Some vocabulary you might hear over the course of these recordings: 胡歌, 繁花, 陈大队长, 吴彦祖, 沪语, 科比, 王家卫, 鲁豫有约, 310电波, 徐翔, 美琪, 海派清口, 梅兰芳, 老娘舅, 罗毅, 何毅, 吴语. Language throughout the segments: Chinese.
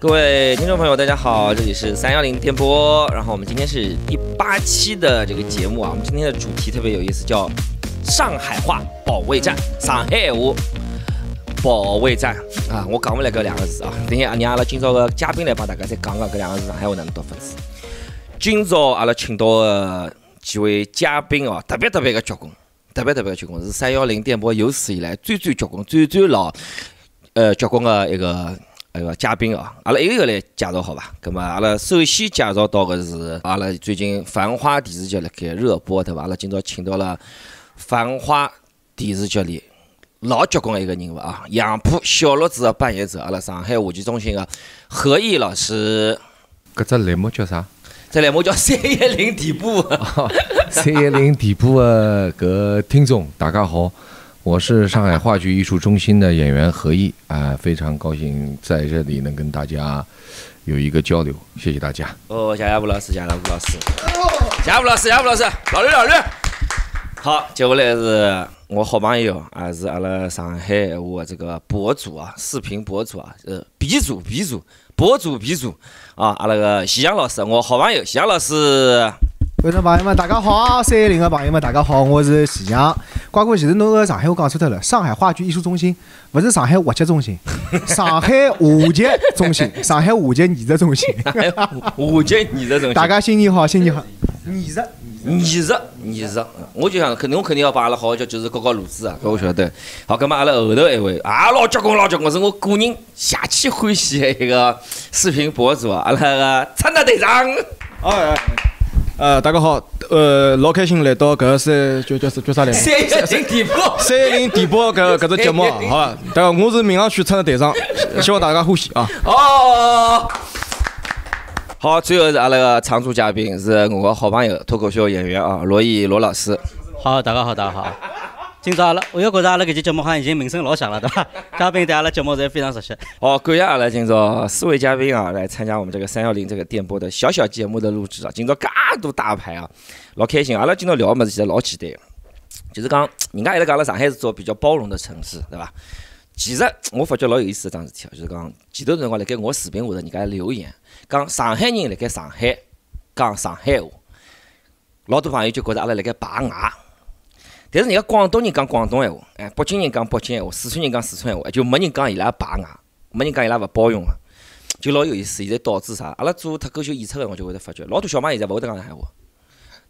各位听众朋友，大家好，这里是310电波。然后我们今天是187的这个节目啊，我们今天的主题特别有意思，叫上海话保卫战，上海话保卫战啊！我讲不来搿两个字啊，等下让阿拉今朝个嘉宾来帮大家再讲讲搿两个字上海话哪能读法子。今朝阿拉请到个几位嘉宾哦，特别个结棍，特别个结棍，是310电波有史以来最结棍、最老结棍个一个。嘉宾啊，阿拉一个一个来介绍好吧？咁么，阿拉首先介绍到个是阿拉最近《繁花》电视剧辣盖热播，对伐？阿拉今朝请到了《繁花》电视剧里老结棍个一个人物啊，杨浦小栗子个扮演者，阿拉上海话剧中心个何毅老师。搿只栏目叫啥？这栏目叫310电波。310电波个搿听众，大家好。我是上海话剧艺术中心的演员何毅啊，非常高兴在这里能跟大家有一个交流，谢谢大家。哦，谢谢吴老师，谢谢吴老师，谢谢吴老师，谢谢吴老师，老刘。好，接下来是我好朋友啊，是阿拉上海我这个博主啊，视频博主啊，鼻祖啊，阿拉个徐翔老师，我好朋友徐翔老师。观众朋友们，大家好！310的朋友们，大家好，我是徐翔。瓜哥，其实侬个上海话讲错脱了，上海话剧艺术中心不是上海话剧中心，上海话剧中心，上海话剧艺术中心，话剧艺术中心。大家新年好，新年好！艺术，我就想，侬肯定要帮阿拉好好叫，就是搞路子啊，搿我晓得。好，咁嘛，阿拉后头一位啊，老结棍，是我个人下期欢喜的一个视频博主啊，阿拉个陈大队长。大家好，老开心来到搿是叫啥来？310电波，310电波搿只节目，好吧？大家，我是闵行区村的队长，希望大家欢喜啊！哦，好，最后是阿拉个常驻嘉宾，是我个好朋友脱口秀演员啊，罗毅罗老师。好，大家好。今朝阿拉，我觉着阿拉搿期节目好像已经名声老响了，对伐？嘉宾对阿拉节目侪非常熟悉。好，感谢阿拉今朝四位嘉宾啊，来参加我们这个310这个电波的小节目的录制啊，今朝多大牌啊，老开心！阿拉今朝聊么子，其实老简单，就是讲人家一直讲了上海是座比较包容的城市，对伐？其实我发觉老有意思一桩事体啊，就是讲前头辰光辣盖我视频下头，人家留言讲上海人辣盖上海讲上海话，老多朋友就觉着阿拉辣盖排外。但是人家广东人讲广东闲话，北京人讲北京闲话，四川人讲四川闲话，就没人讲伊拉排外，没人讲伊拉勿包容啊。就老有意思，现在导致啥？阿拉做脱口秀演出个辰光就会得发觉，老多小朋友现在勿会得讲上海话，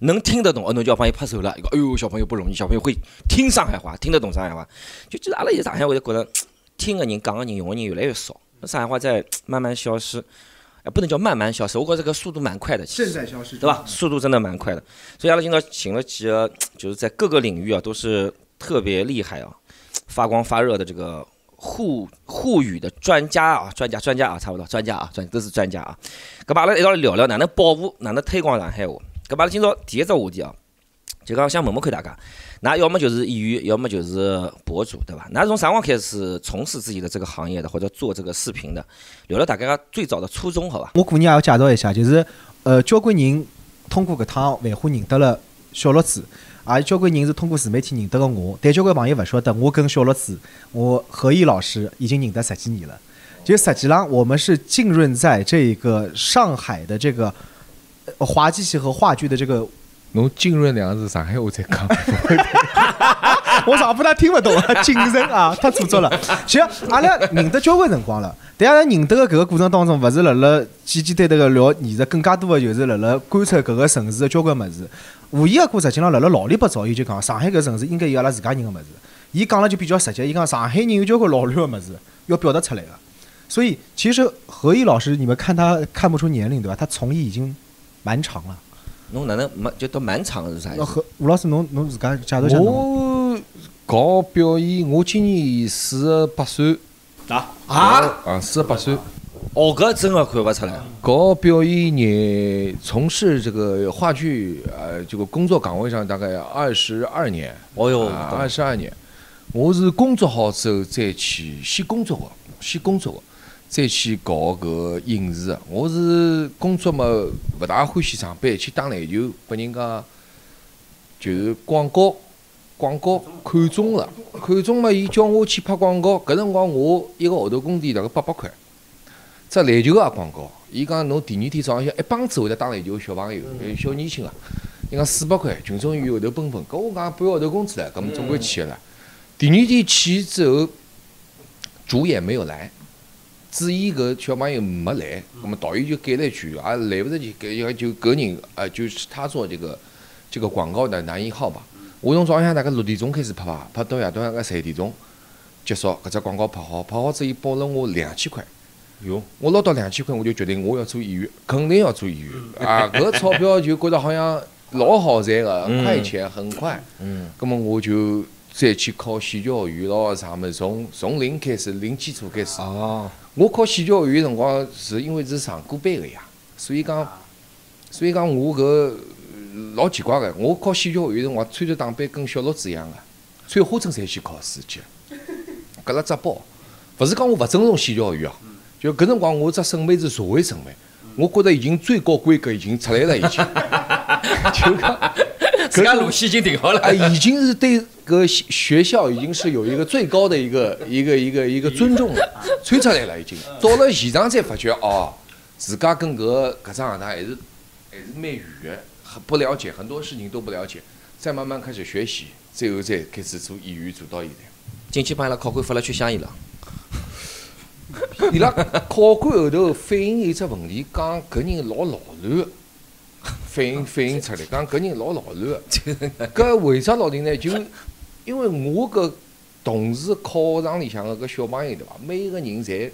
能听得懂，侬就要帮伊拍手了。伊讲，哎呦，小朋友不容易，小朋友会听上海话，听得懂上海话。就是阿拉现在上海话就觉着，听个人、讲个人、用个人越来越少，上海话在慢慢消失。不能叫慢慢消失，我觉得这个速度蛮快的，正在消失，对吧？速度真的蛮快的。所以阿拉今朝请了几个，就是在各个领域啊都是特别厉害啊、发光发热的这个。沪语的专家啊，差不多专家啊，搿把阿拉一道聊聊哪能保护、哪能推广上海话。搿把阿拉今朝第一只话题啊，就讲想问问看大家，㑚要么就是演员，要么就是博主，对伐？㑚从啥辰光开始从事自己的这个行业的，或者做这个视频的？聊聊大家最早的初衷，好伐？我个人也要介绍一下，就是交关人通过搿趟繁花认得了小栗子。也交关人是通过自媒体认得个我，但交关朋友勿晓得，我跟小栗子，我何毅老师已经认得10几年了。就实际上，我们是浸润在这个上海的这个滑稽戏和话剧的这个。侬浸润两个字，上海我在讲。我上不但听不懂啊，浸润啊，太做作了。其实阿拉认得交关辰光了，但阿拉认得个搿个过程当中，勿是辣辣简简单单个聊艺术，更加多个就是辣辣观察搿个城市的交关物事。无疑个过实际上辣辣老里八早，伊就讲上海搿城市应该有阿拉自家人个物事。伊讲了就比较直接，伊讲上海人有交关老卵个物事要表达出来个。所以其实何毅老师，你们看他看不出年龄对吧？他从艺已经蛮长了。侬哪能没就到蛮长是啥意思？吴老师，侬自家介绍下。我搞表演，我今年48岁。48岁。哦，搿真的看不出来。搞表演业，从事这个话剧这个工作岗位上大概22年。哦哟，22年。我是工作好之后再去先工作的，再去搞搿影视。我是工作嘛，勿大欢喜上班，去打篮球，被人家就是广告看中了，伊叫我去拍广告。搿辰光我一个号头工钿大概800块。只篮球也广告，伊讲侬第二天早浪向一帮子会得打篮球小朋友，小年轻啊，伊讲400块，群众医院后头奔奔，搿我讲半个号头工资了，搿么总归去了。第二天去之后，主演没有来。 主演搿小朋友没来，那么导演就改了一句，啊来不得就搿人啊，就是他做这个广告的男一号吧。我从早浪向大概6点钟开始拍吧，拍到夜到个3点钟结束。搿只广告拍好，拍好之后报了我2000块。哟，我拿到2000块，我就决定我要做演员，肯定要做演员啊！搿钞票就觉得好像老好赚个，快钱很快。那么我就。 再去考戏剧学院咯，啥么？从零开始，零基础开始。哦。我考戏剧学院辰光，是因为是上过班个呀，所以讲我搿老奇怪个，我考戏剧学院辰光穿着打扮跟小鹿子一样个，穿花衬衫去考试去。搿辣只包，勿是讲我勿尊重戏剧学院哦，就搿辰光我只审美是社会审美，我觉得已经最高规格已经出来了，已经。就讲。 自家路线已经定好了，哎，已经是对个学校已经是有一个最高的一个尊重了，吹出来了已经。到了现场才发觉哦，自家跟搿只行当还是蛮远的，很不了解，很多事情都不了解。再慢慢开始学习，最后再开始做演员，做到现在。进去帮伊拉考官发了去相伊拉，伊拉考官后头反映有只问题，讲搿人老老乱。 反映出来，讲搿人老乱。搿为啥老定呢？就因为我搿同事考场里向搿小朋友对伐？每一个人侪，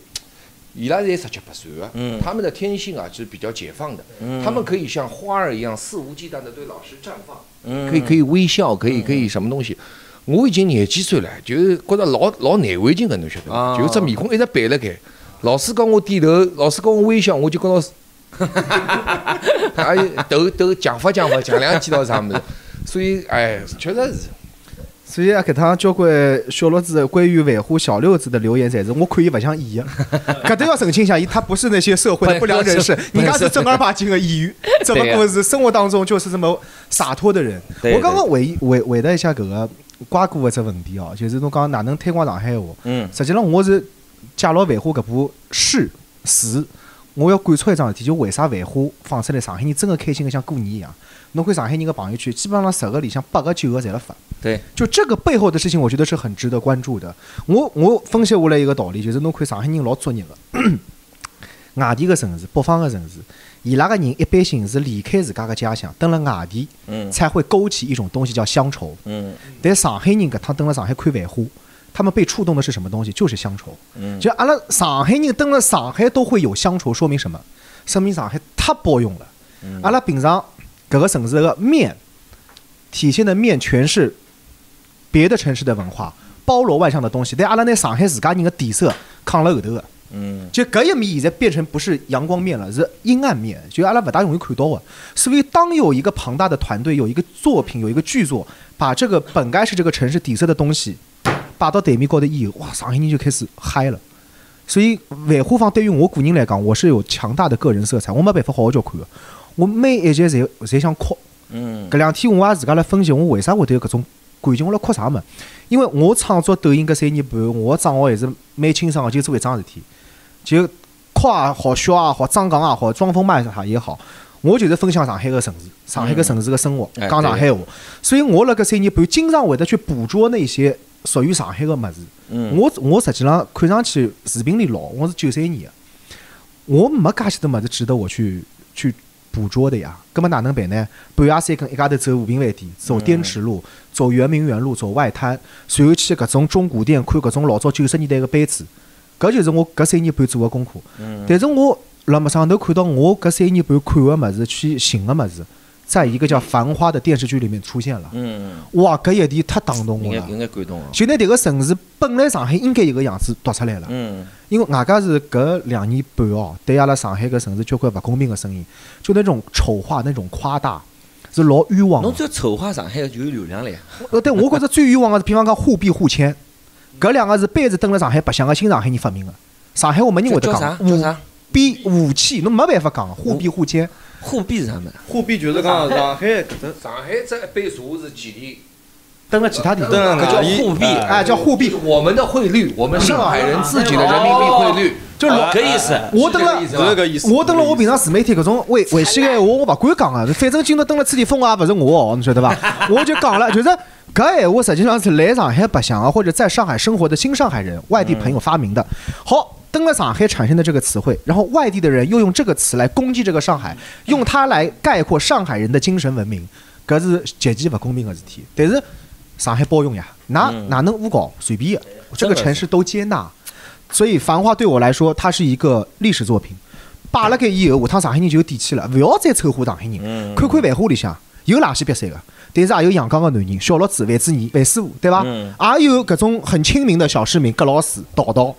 伊拉侪17、18岁个，他们的天性啊是比较解放的，他们可以像花儿一样肆无忌惮地对老师绽放，可以微笑，可以什么东西。我已经20几岁了，就是觉得老难为情搿侬晓得伐？就只面孔一直板辣盖，老师跟我点头，老师跟我微笑，我就跟老师。 哎，都讲法，讲两句到啥么子，所以哎，确实是。所以啊，搿趟交关小鹿子关于维护小六子的留言，侪是我看伊勿像演员，搿都要澄清一下，他不是那些社会的不良人士，人家是正儿八经的演员，只不过是生活当中就是这么洒脱的人。我刚刚回答一下搿个瓜哥的只问题哦，就是侬讲哪能推广上海话？实际上我是借牢维护搿部史。 我要感触一桩事体，就为啥繁花放出来，上海人真的开心的像过年一样。侬看上海人的朋友圈，基本上10个里向8个9个侪辣发。对，就这个背后的事情，我觉得是很值得关注的。我分析下来一个道理，就是侬看上海人老作孽的，外地个城市、北方个城市，伊拉个人一般性是离开自家个家乡，登了外地，才会勾起一种东西叫乡愁。但上海人搿趟登了上海看繁花。 他们被触动的是什么东西？就是乡愁。就阿拉上海人登了上海都会有乡愁，说明什么？说明上海太包容了。阿拉平常各个城市的面体现的面全是别的城市的文化，包罗万象的东西。但阿拉拿上海自家人的底色扛了后头的。就搿一面现在变成不是阳光面了，是阴暗面，就阿拉勿大容易看到的。所以当有一个庞大的团队，有一个作品，有一个剧作，把这个本该是这个城市底色的东西。 摆到台面高头以后，哇，上海人就开始嗨了。所以繁花放对于我个人来讲，我是有强大的个人色彩，我没办法好好叫看的。我每一集侪想哭。搿两天我也自家来分析，我为啥会得有搿种感情？我辣哭啥物事？因为我创作抖音搿3年半，我账号还是蛮清爽的，就做一桩事体，就哭也好，笑也好，张狂也好，装疯卖傻也好。 我就是分享上海个城市，上海个城市个生活，讲上海话。所以我辣搿3年半经常会得去捕捉那些属于上海个物事。我实际上看上去视频里老，我是93年个，我没介许多物事值得我去捕捉的呀。搿么哪能办呢？半夜3更一家头走和平饭店，走滇池路，走圆明园路，走外滩，随后去搿种中古店看搿种老早90年代个杯子。搿就是我搿3年半做个功课。但是我。 那么上头看到我搿3年半看个物事，去寻个物事，在一个叫《繁花》的电视剧里面出现了。哇，搿一点太打动我了。应该感动啊！就拿迭个城市本来上海应该有个样子读出来了。因为外加是搿2年半哦，对阿拉上海搿城市交关勿公平个声音，就那种丑化、那种夸大，是老冤枉。侬只要丑化上海就有流量了呀。但我觉着最冤枉个是，比方讲互比互签，搿两个是辈子登了上海白相个新上海人发明个。上海话没人会得讲。叫啥？ 比武器，侬没办法讲，互比互奸。互比是啥物事？互比就是讲上海，上海这一杯茶是几钿登了其他地方，叫沪币，哎，叫沪币。我们的汇率，我们上海人自己的人民币汇率，就六个意思。我登了，我登了，我平常自媒体搿种维系个闲话，我勿敢讲啊。反正今朝登了此地风啊，勿是我，侬晓得伐？我就讲了，就是搿闲话，实际上是来上海白相啊，或者在上海生活的新上海人、外地朋友发明的。好。登了上海产生的这个词汇，然后外地的人又用这个词来攻击这个上海，用它来概括上海人的精神文明，搿是极其不公平的事体。但是上海包容呀，哪能诬告？随便，这个城市都接纳。所以《繁花》对我来说，它是一个历史作品。摆了盖以后，下趟上海人就有底气了，勿要再丑化上海人。看看《繁花》里向有垃圾瘪三个，但是也有阳刚的男人，小老子、范志毅、范师傅，对吧？也有搿种很亲民的小市民，葛老师、淘淘，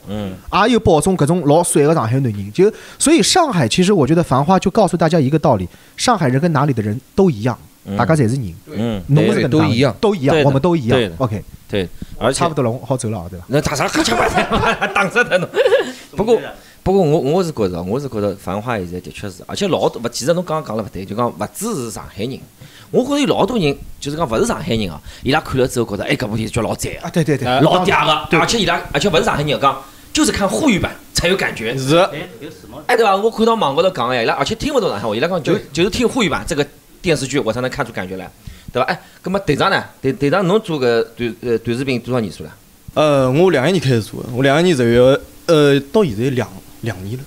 也有保种搿种老帅的上海男人。就所以上海，其实我觉得《繁花》就告诉大家一个道理：上海人跟哪里的人都一样，大家侪是人，侬是都一样，都一样，我们都一样。OK， 对，而且差不多了，我好走了，对吧？那打啥黑吃白菜，打死他侬。不过我是觉得《繁花》现在的确是，而且老多勿，其实侬刚刚讲了勿对，就讲勿只是上海人。我觉得有老多人，就是讲勿是上海人啊，伊拉看了之后觉得，哎，搿部电视剧老赞啊，对对对，老嗲个，而且勿是上海人讲，就是看沪语版才有感觉。是。哎，对伐？我看到网高头讲哎，伊拉而且听勿懂上海话，伊拉讲就是听沪语版这个电视剧，我才能看出感觉来，对伐？哎，葛末队长呢？队长，侬做搿短视频多少年数了？我2021年开始做，我2021年10月，到现在两年了。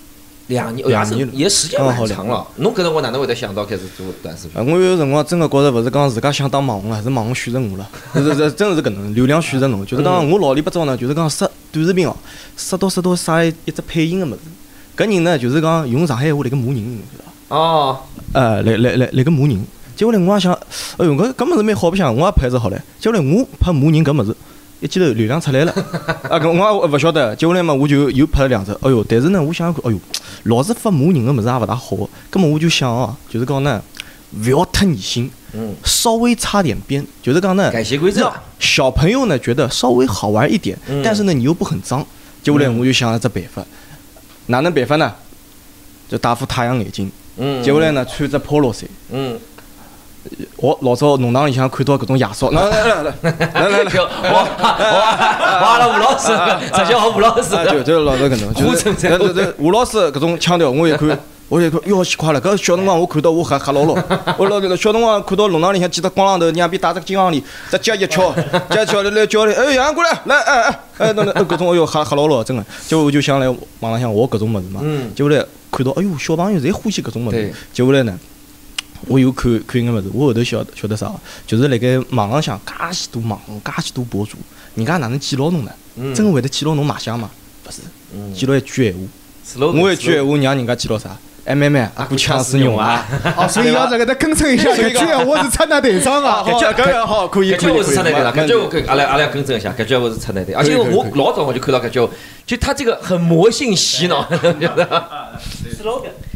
2年也时间蛮长了。侬搿辰光哪能会得想到开始做短视频？我有辰光真个觉着勿是讲自家想当网红了，是网红选择我了。是真是搿能，流量选择侬。就是讲我老里八早呢，就是讲刷短视频哦，刷到啥一只配音个物事。搿人呢，就是讲用上海话来个骂人，侬晓得伐？哦。来个骂人。结果呢，我也想，哎呦，搿物事蛮好白相，我也拍只好唻。结果呢，我拍骂人搿物事。一记头流量出来了，啊，我也不晓得。结果来嘛，我就又拍了2只。哎呦，但是呢，我想看，哎呦，老是发骂人的么子也不大好。那么我就想啊，就是讲呢，不要太迷信，稍微擦点边，就是讲呢，改邪归正。小朋友呢觉得稍微好玩一点，但是呢你又不很脏。结果来我就想了这办法，哪能办法呢？就戴副太阳眼镜，结果来呢穿只 polo 衫。我老早弄堂里向看到搿种亚少，来，我阿拉吴老师，直接学吴老师，就老早搿种，就是吴老师搿种腔调，我一看，哟，奇怪了，搿小辰光我看到我吓老了，我老小辰光看到弄堂里向几只光浪头，两边打只金项链，再接一敲，来叫来，哎，杨过来，来，哎，那搿种，哎呦，吓老了，真的，结果我就想来网浪向学搿种物事嘛，结果来看到，哎呦，小朋友侪欢喜搿种物事，结果来呢。我有看个物事，我后头晓得啥，就是辣盖网浪向介许多网红，介许多博主，人家哪能记牢侬呢？真个会得记牢侬卖相吗？勿是，记牢一句闲话。我一句闲话让人家记牢啥？哎，妹，阿哥腔是牛啊！哦，所以要在搿搭更正一下，搿句闲话是出纳队长啊！好，搿句我是出纳队啦，搿句我阿拉要更正一下，搿句我是出纳队，而且我老早我就看到搿句，就他这个很魔性洗脑，对不对？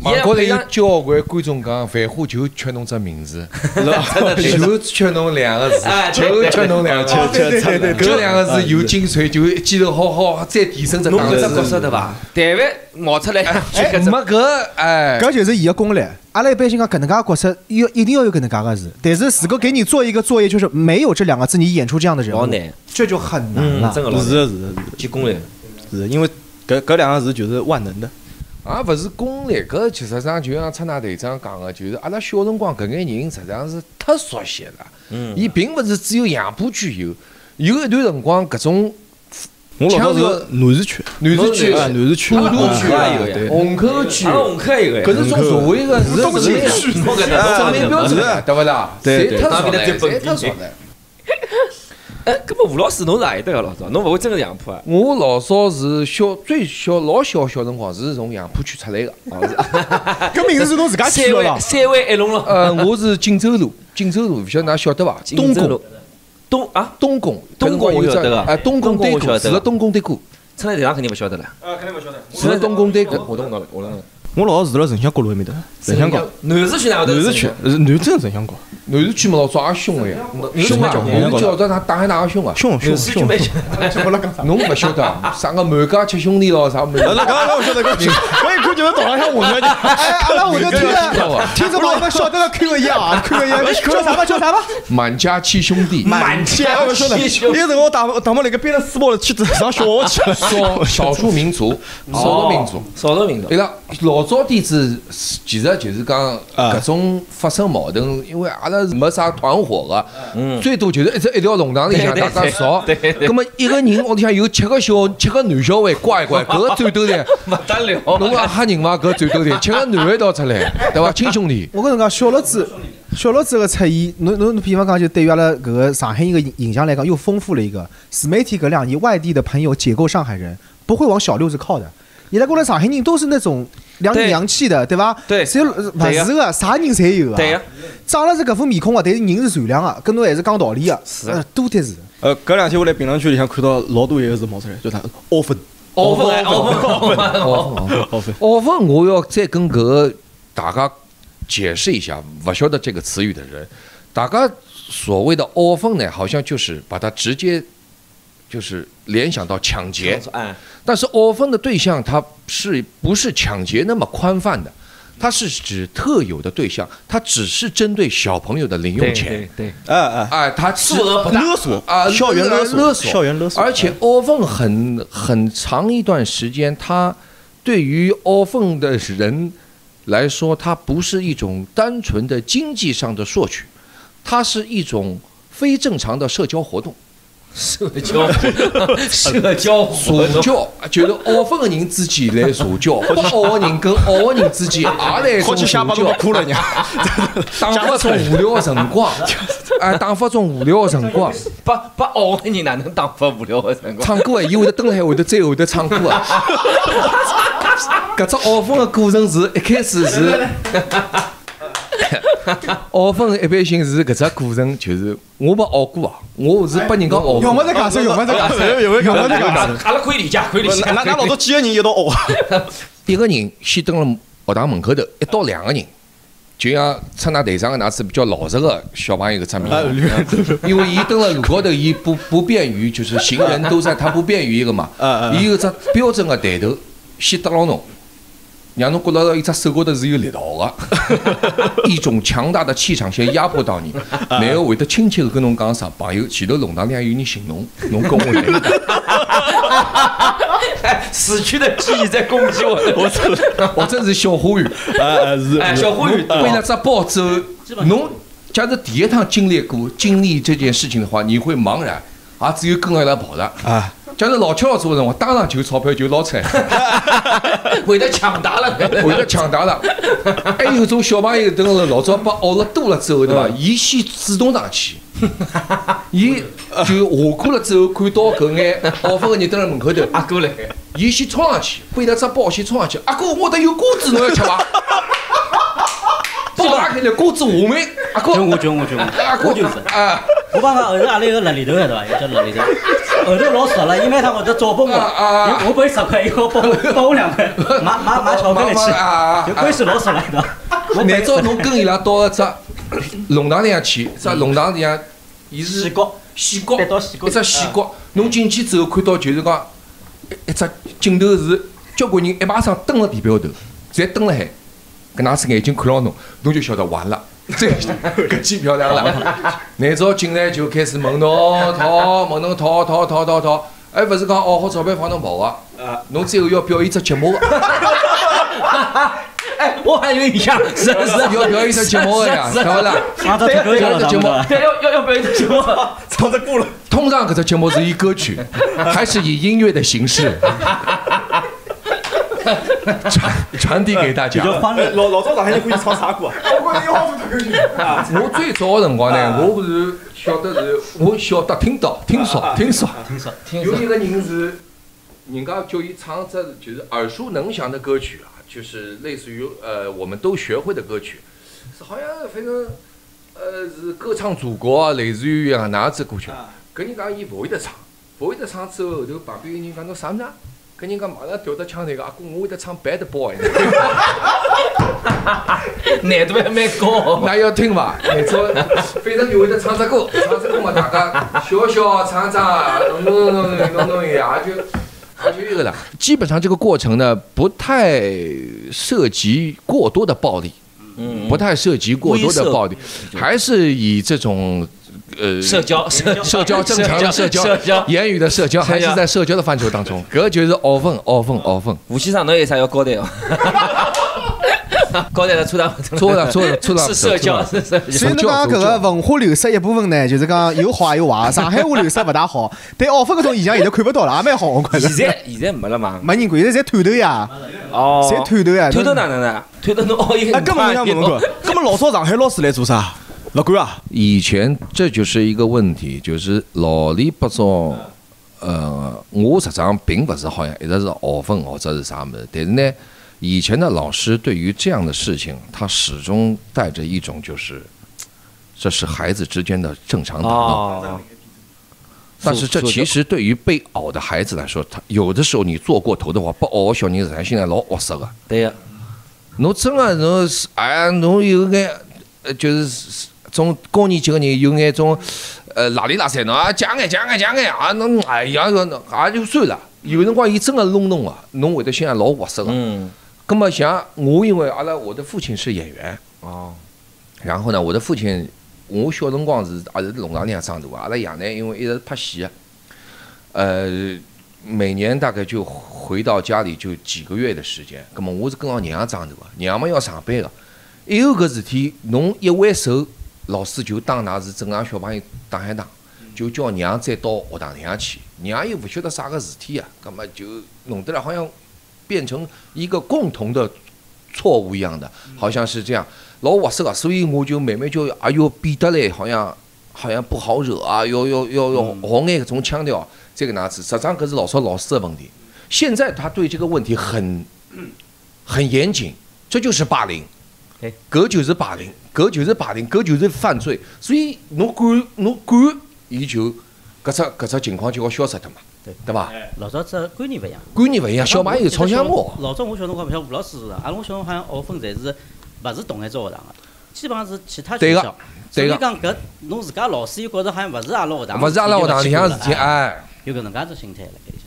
网高头有交关观众讲，繁花就缺侬只名字，就缺侬2个字，就缺侬2个字，对，搿2个字有精髓，就一记头好再提升只档次。侬搿只角色对伐？但凡冒出来，没搿搿就是伊个功力。阿拉一般性讲搿能介角色，要一定要有搿能介个字。但是如果给你做一个作业，就是没有这2个字，你演出这样的人物，这就很难了。是，就功力，是因为搿2个字就是万能的。啊，勿是功力，搿其实上就像出纳队长讲个，就是阿拉小辰光搿眼人，实际上是太熟悉了。伊并勿是只有杨浦区有一段辰光搿种，我老早是南市区、浦东区也有，虹口区也有，搿是种社会个是那个证明标志，对勿啦？对，太熟了。哎，搿么吴老师，侬是何里搭个老早？侬勿会真个杨浦啊？我老早是最小辰光是从杨浦区出来个。搿名字是侬自家起个啦？3湾一弄咯。我是锦州路，勿晓得㑚晓得伐？东宫，东宫有只啊，东宫对过，除了东宫对过，出来队长肯定勿晓得了。肯定勿晓得。除了东宫对过，我懂了。我老是住了城乡角路埃面搭，城乡角。南市区哪会得？南市区，南真城乡角。南市区么老抓凶个呀，凶啊！南市区那打还打个凶啊！凶！侬勿晓得啥个满家七兄弟咯啥么？那我晓得个，我一看就能到浪向混了就。阿拉混得听了，听着我们晓得个 Q 个一啊 ，Q 个一，叫啥吧？叫啥吧？满家七兄弟。满家七兄弟。那时候我打么那个编了书包了，去上小学去。少数民族，少数民族。对了，老。早点子其实就是讲搿种发生矛盾，因为阿拉没啥团伙个、最多就是一条弄堂里向大家吵。葛末一个人屋里向有七个男小孩，乖一乖，搿个战斗力勿得了。侬讲吓人伐？搿战斗力，7个男的一道出来，对伐？亲兄弟。我跟侬讲，小老子个出现，侬比方讲，就对于阿拉搿个上海一个影响来讲，又丰富了一个。自媒体搿2年，外地的朋友解构上海人，不会往小六子靠的。你来过来上海人都是那种。两里洋气的，对吧？对，谁不是个啥人侪有啊？对呀，长了是搿副面孔啊，但是人是善良啊，跟侬还是讲道理啊，是啊，都得是。搿2天我来评论区里向看到老多一个字冒出来，叫啥？傲粉。我要再跟搿大家解释一下，勿晓得这个词语的人，大家所谓的傲粉呢，好像就是把它直接。就是联想到抢劫，但是傲风的对象它是不是抢劫那么宽泛的？它是指特有的对象，它只是针对小朋友的零用钱。它数额不大，勒索啊，校园勒索，而且傲风很长一段时间，它对于傲风的人来说，它不是一种单纯的经济上的索取，它是一种非正常的社交活动。社交，就是傲粉的人之间来社交，不傲的人跟傲的人之间也来社交。打发种无聊的辰光。不傲的人哪能打发无聊的辰光？唱歌伊会得蹲辣海，会得唱歌啊。搿只傲粉的过程是一开始是。傲粉一般性是搿只过程，就是我没傲过啊，我是被人家傲。用勿着解释。阿拉可以理解，那老早几个人一道傲啊？一个人先蹲辣学堂门口头，1到2个人，就像出那队长个那次比较老实个小朋友搿只面，因为伊蹲辣路高头，伊不便于就是行人都在，他不便于一个嘛。伊有只标准个抬头，先搭牢侬。让侬觉得伊只手高头是有力道的，一种强大的气场先压迫到你，然后会得亲切的跟侬讲啥朋友，前头弄堂里向有人寻侬，侬跟我来。死去的记忆在攻击我，或者是小花园，小花园为了只报走，侬假如第一趟经历这件事情的话，你会茫然，啊，只有跟着伊拉跑的啊。假如老跳做的辰光，当然就钞票就捞出来，为了抢答了。还有种小朋友等了老早被熬了多了之后，对伐？伊先主动上去，伊就下课了之后看到搿眼傲粉个人蹲辣门口头，阿哥来，伊先冲上去，背了只包先冲上去，阿哥，我得有瓜子，侬要吃伐？包打开来，瓜子下面，阿哥，我就是啊。我帮讲，后头阿拉一个辣里头个对伐？有只辣里头，后头老熟了，伊每趟会得找拨我，我拨伊10块，伊好拨我2块，买巧克力去，就关系老熟了，对伐？我每朝侬跟伊拉到个只弄堂里向去，只弄堂里向，伊是西角，一只西角，侬进去之后看到就是讲一只镜头是交关人一排上蹲辣地表头，侪蹲辣海，搿哪只眼睛看牢侬，侬就晓得完了。这搿记漂亮了，难道进来就开始问侬讨，还勿是讲哦好钞票放侬跑啊？侬最后要表演只节目。哎，我还有印象，是要表演只节目呀，晓得啦？要表演只节目，唱只歌了。通常搿只节目是以歌曲，还是以音乐的形式？传递给大家。老早上海人欢喜唱啥歌啊？我最早的辰光呢，我不是晓得听说，有一个人是，人家叫伊唱这就是耳熟能详的歌曲啊，就是类似于我们都学会的歌曲，是好像反正是歌唱祖国啊，类似于啊哪只歌曲，跟人家伊不会得唱之后，后头旁边有人讲侬啥呢？跟人家马上调到腔头个阿哥，我会得唱 Bad Boy。难度还蛮高，那要听伐？反正就会得唱只歌，唱只歌嘛，大家笑笑唱唱，弄也就这个了。基本上这个过程呢，不太涉及过多的暴力，不太涉及过多的暴力，还是以这种。社交正常的社交，言语的社交，还是在社交的范畴当中。搿就是傲分。吴先生，侬有啥要交代哦？交代了，错了。是社交，是社交。所以侬讲搿个文化流失一部分呢，就是讲有好也有坏。上海话流失勿大好，但傲分搿种现象现在看勿到了，也蛮好。现在没了嘛？没人管，现在侪探头呀。哦。侪探头呀？探头哪能呢？探头侬傲一个。根本没人管，根本老早上海老师来做啥？老贵啊！以前这就是一个问题，就是老里八糟，我实际上并不是好像一直是傲分或者是啥么子，但是呢，以前的老师对于这样的事情，他始终带着一种就是，这是孩子之间的正常打闹。但是这其实对于被熬的孩子来说，他有的时候你做过头的话，不熬小人实际上现在老恶色的。对呀，侬真的侬哎，侬有眼就是。从高年级个人有眼种，邋里邋遢，侬啊讲眼啊，侬哎呀个，也就算了。有辰光伊真个弄侬啊，侬会得心里老窝塞个。嗯。咁么像我，因为阿拉我的父亲是演员。哦。然后呢，我的父亲，我小辰光是也是弄堂里向长大个，阿拉爷呢，因为一直拍戏个，每年大概就回到家里就几个月的时间。咁么我是跟牢娘长大个，娘嘛要上班个，一有搿事体，侬一挥手。老师就当那是正常小朋友打一打，就叫娘再到学堂里向去。娘又不晓得啥个事体啊，那么就弄得了好像变成一个共同的错误一样的，好像是这样。老窝塞个，所以我就慢慢就哎呦变得嘞，好像不好惹啊，要学眼搿种腔调，这个哪子？实际上搿是老早老师的问题。现在他对这个问题很严谨，这就是霸凌。搿就是霸凌，搿就是犯罪。所以侬管，伊就搿只情况就要消失的嘛，对伐？老早子观念勿一样，小朋友吵相骂。老早我小辰光，像吴老师是啊，阿拉我小辰光好像傲分侪是勿是同一所学堂个，基本上是其他学校。所以讲搿侬自家老师又觉着好像勿是阿拉学堂，里向事体，哎，有搿能介种心态辣盖里向。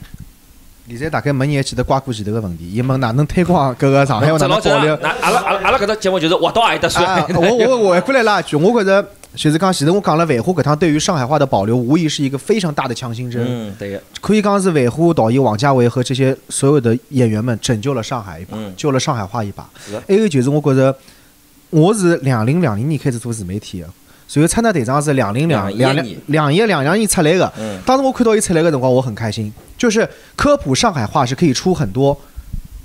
现在大概没人还记得瓜哥前头个问题，伊问哪能推广搿个上海话哪能保留？阿拉搿只节目就是活到阿里搭说。我回过来拉一句，我觉着就是讲前头我讲了，万花搿趟对于上海话的保留，无疑是一个非常大的强心针。对个。可以讲是万花导演王家卫和这些所有的演员们拯救了上海一把，救了上海话一把。还有就是我觉着，我是2020年开始做自媒体个。所以参加队长是两一年出来的。当时我看到伊出来的辰光，我很开心。就是科普上海话是可以出很多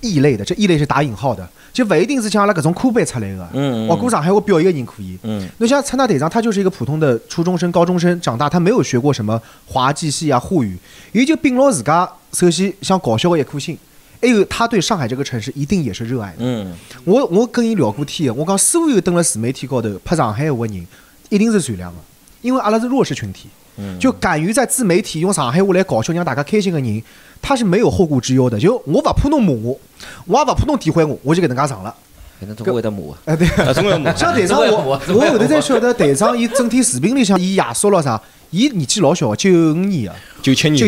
异类的，这异类是打引号的，就不一定是像阿拉搿种科班出来的。我估上海话表演人可以。那像参加队长，他就是一个普通的初中生、高中生，长大他没有学过什么滑稽戏啊、沪语，也就并牢自家首先想搞笑的一颗心。还有他对上海这个城市一定也是热爱的。我跟伊聊过天，我讲所有登了自媒体高头拍上海话的人。一定是最亮的，因为阿拉是弱势群体，就敢于在自媒体用上海话来搞笑让大家开心的人，他是没有后顾之忧的。就我不怕侬骂我也不怕侬诋毁我，我就搿能介上了。反正总归会得骂我。哎对，总归骂。像队长我后头才晓得，队长伊整体视频里向伊爷说了啥，伊年纪老小，95年啊，97年。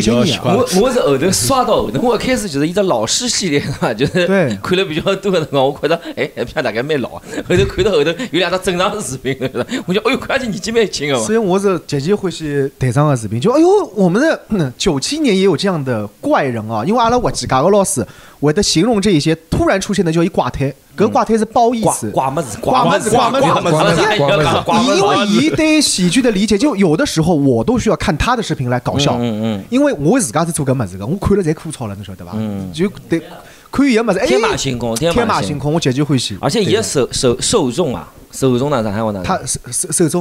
我是后头刷到后头，我一开始就是一只老师系列啊，就是看了比较多的辰光，我觉得哎，那片大概蛮老。后头看到后头有两张正常的视频，我就哎呦，看起年纪蛮轻的嘛。所以我是极其欢喜队长的视频，就哎呦，我们的97年也有这样的怪人啊，因为阿拉滑稽界个老师会得形容这一些突然出现的叫一怪胎。搿怪胎是褒义词，挂么子。因为伊对喜剧的理解，就有的时候我都需要看他的视频来搞笑，因为我自家是做搿么子个，我看了侪枯燥了，侬晓得伐？就对，看伊个么子，天马行空，我极其欢喜。而且伊个受众啊，哪上海话哪？他受众，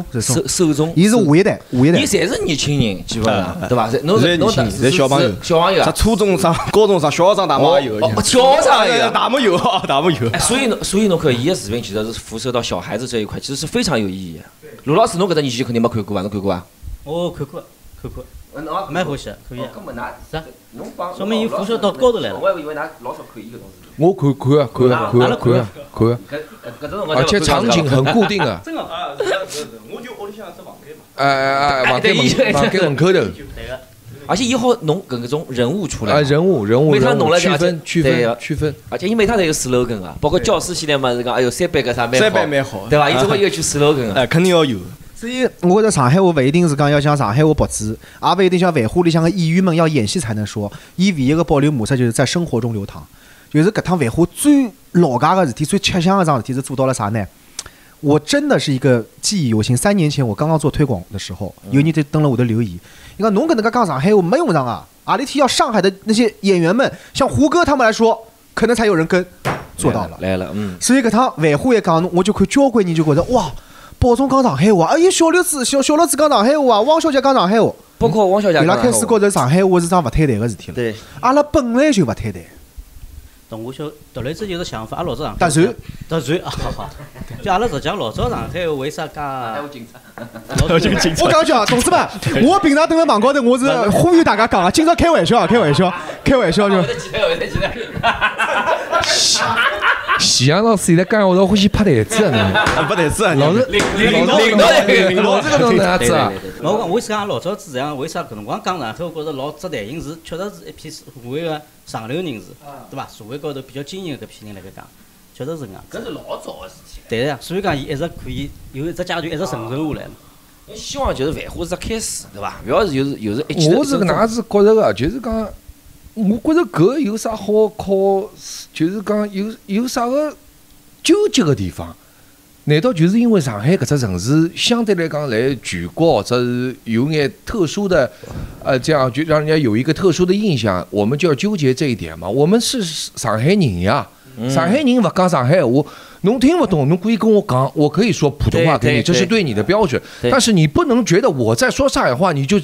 伊是下一代，伊侪是年轻人，基本上，对伐？侪小朋友，啥初中生、高中生、小学生大妈有，小学生也有，大么有。所以侬看伊个视频，其实是辐射到小孩子这一块，其实是非常有意义。卢老师，侬搿只年纪肯定没看过吧？侬看过啊？我看过。蛮欢喜的，可以。是啊，说明伊辐射到高头来了。我还以为㑚老少看伊搿种事。我看，而且场景很固定的。真的啊，是，我就屋里向只房间嘛。房间门口头。而且伊好弄搿种人物出来，人物每趟弄了区分，而且伊每趟侪有 slogan 啊，包括教师系列嘛是讲，哎呦三班搿啥蛮好，对伐？伊总归有句 slogan 啊，肯定要有。所以我觉得上海话勿一定是讲要像上海话白纸，也勿一定像繁花里向个演员们要演戏才能说，伊唯一个保留模式就是在生活中流淌，就是搿趟繁花最老家个事体，最吃香个桩事体是做到了啥呢？我真的是一个记忆犹新。3年前我刚刚做推广的时候，有人就登了我的留言，你看侬搿能介讲上海话没用上啊！阿里天要上海的那些演员们，像胡歌他们来说，可能才有人跟做到了来了。所以搿趟繁花一讲，我就看交关人就觉得哇，宝总讲上海话，哎呀，小六子讲上海话，汪小姐讲上海话，包括汪小姐。伊拉开始觉着上海话是桩勿推台个事体了。对，阿拉本来就勿推台。我就突然之间有个想法，阿老早上海，突然啊，就阿拉实际上老早上海为啥噶？我讲句啊，同志们，我平常蹲在网高头，我是忽悠大家讲啊，今朝开玩笑就。前两天在干啥？我都欢喜拍台子呢，拍台子啊！领导这个哪子啊？我讲为啥老早子这样？为啥搿辰光讲上海？我觉着老只台型是确实是一批社会个上流人士，对伐？社会高头比较精英搿批人来讲，确实是搿样。搿是老早个事体。对呀，所以讲伊一直可以有一只家族一直承传下来嘛。我希望就是繁花是开始，对伐？勿要是有时一起。我是搿能子觉着个，就是讲。我觉着搿有啥好考？就是讲有啥个纠结个地方？难道就是因为上海搿只城市相对来讲，来全国或者是有眼特殊的，这样就让人家有一个特殊的印象，我们就要纠结这一点嘛？我们是上海人呀，上海人勿讲上海话，侬听不懂，侬可以跟我讲，我可以说普通话给你，这是对你的标准。但是你不能觉得我在说上海话，你就。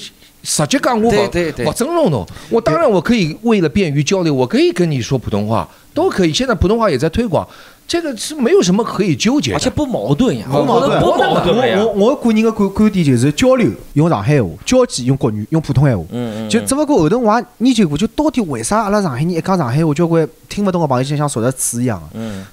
实际讲我尊重侬，我当然我可以为了便于交流，我可以跟你说普通话，都可以。现在普通话也在推广，这个是没有什么可以纠结的，而且不矛盾呀，不矛盾呀。我个人的观点就是交流用上海话，交际用国语，用普通话。就只不过后头我也研究过，就到底为啥阿拉上海人一讲上海话，交关听不懂的朋友就像说着刺一样。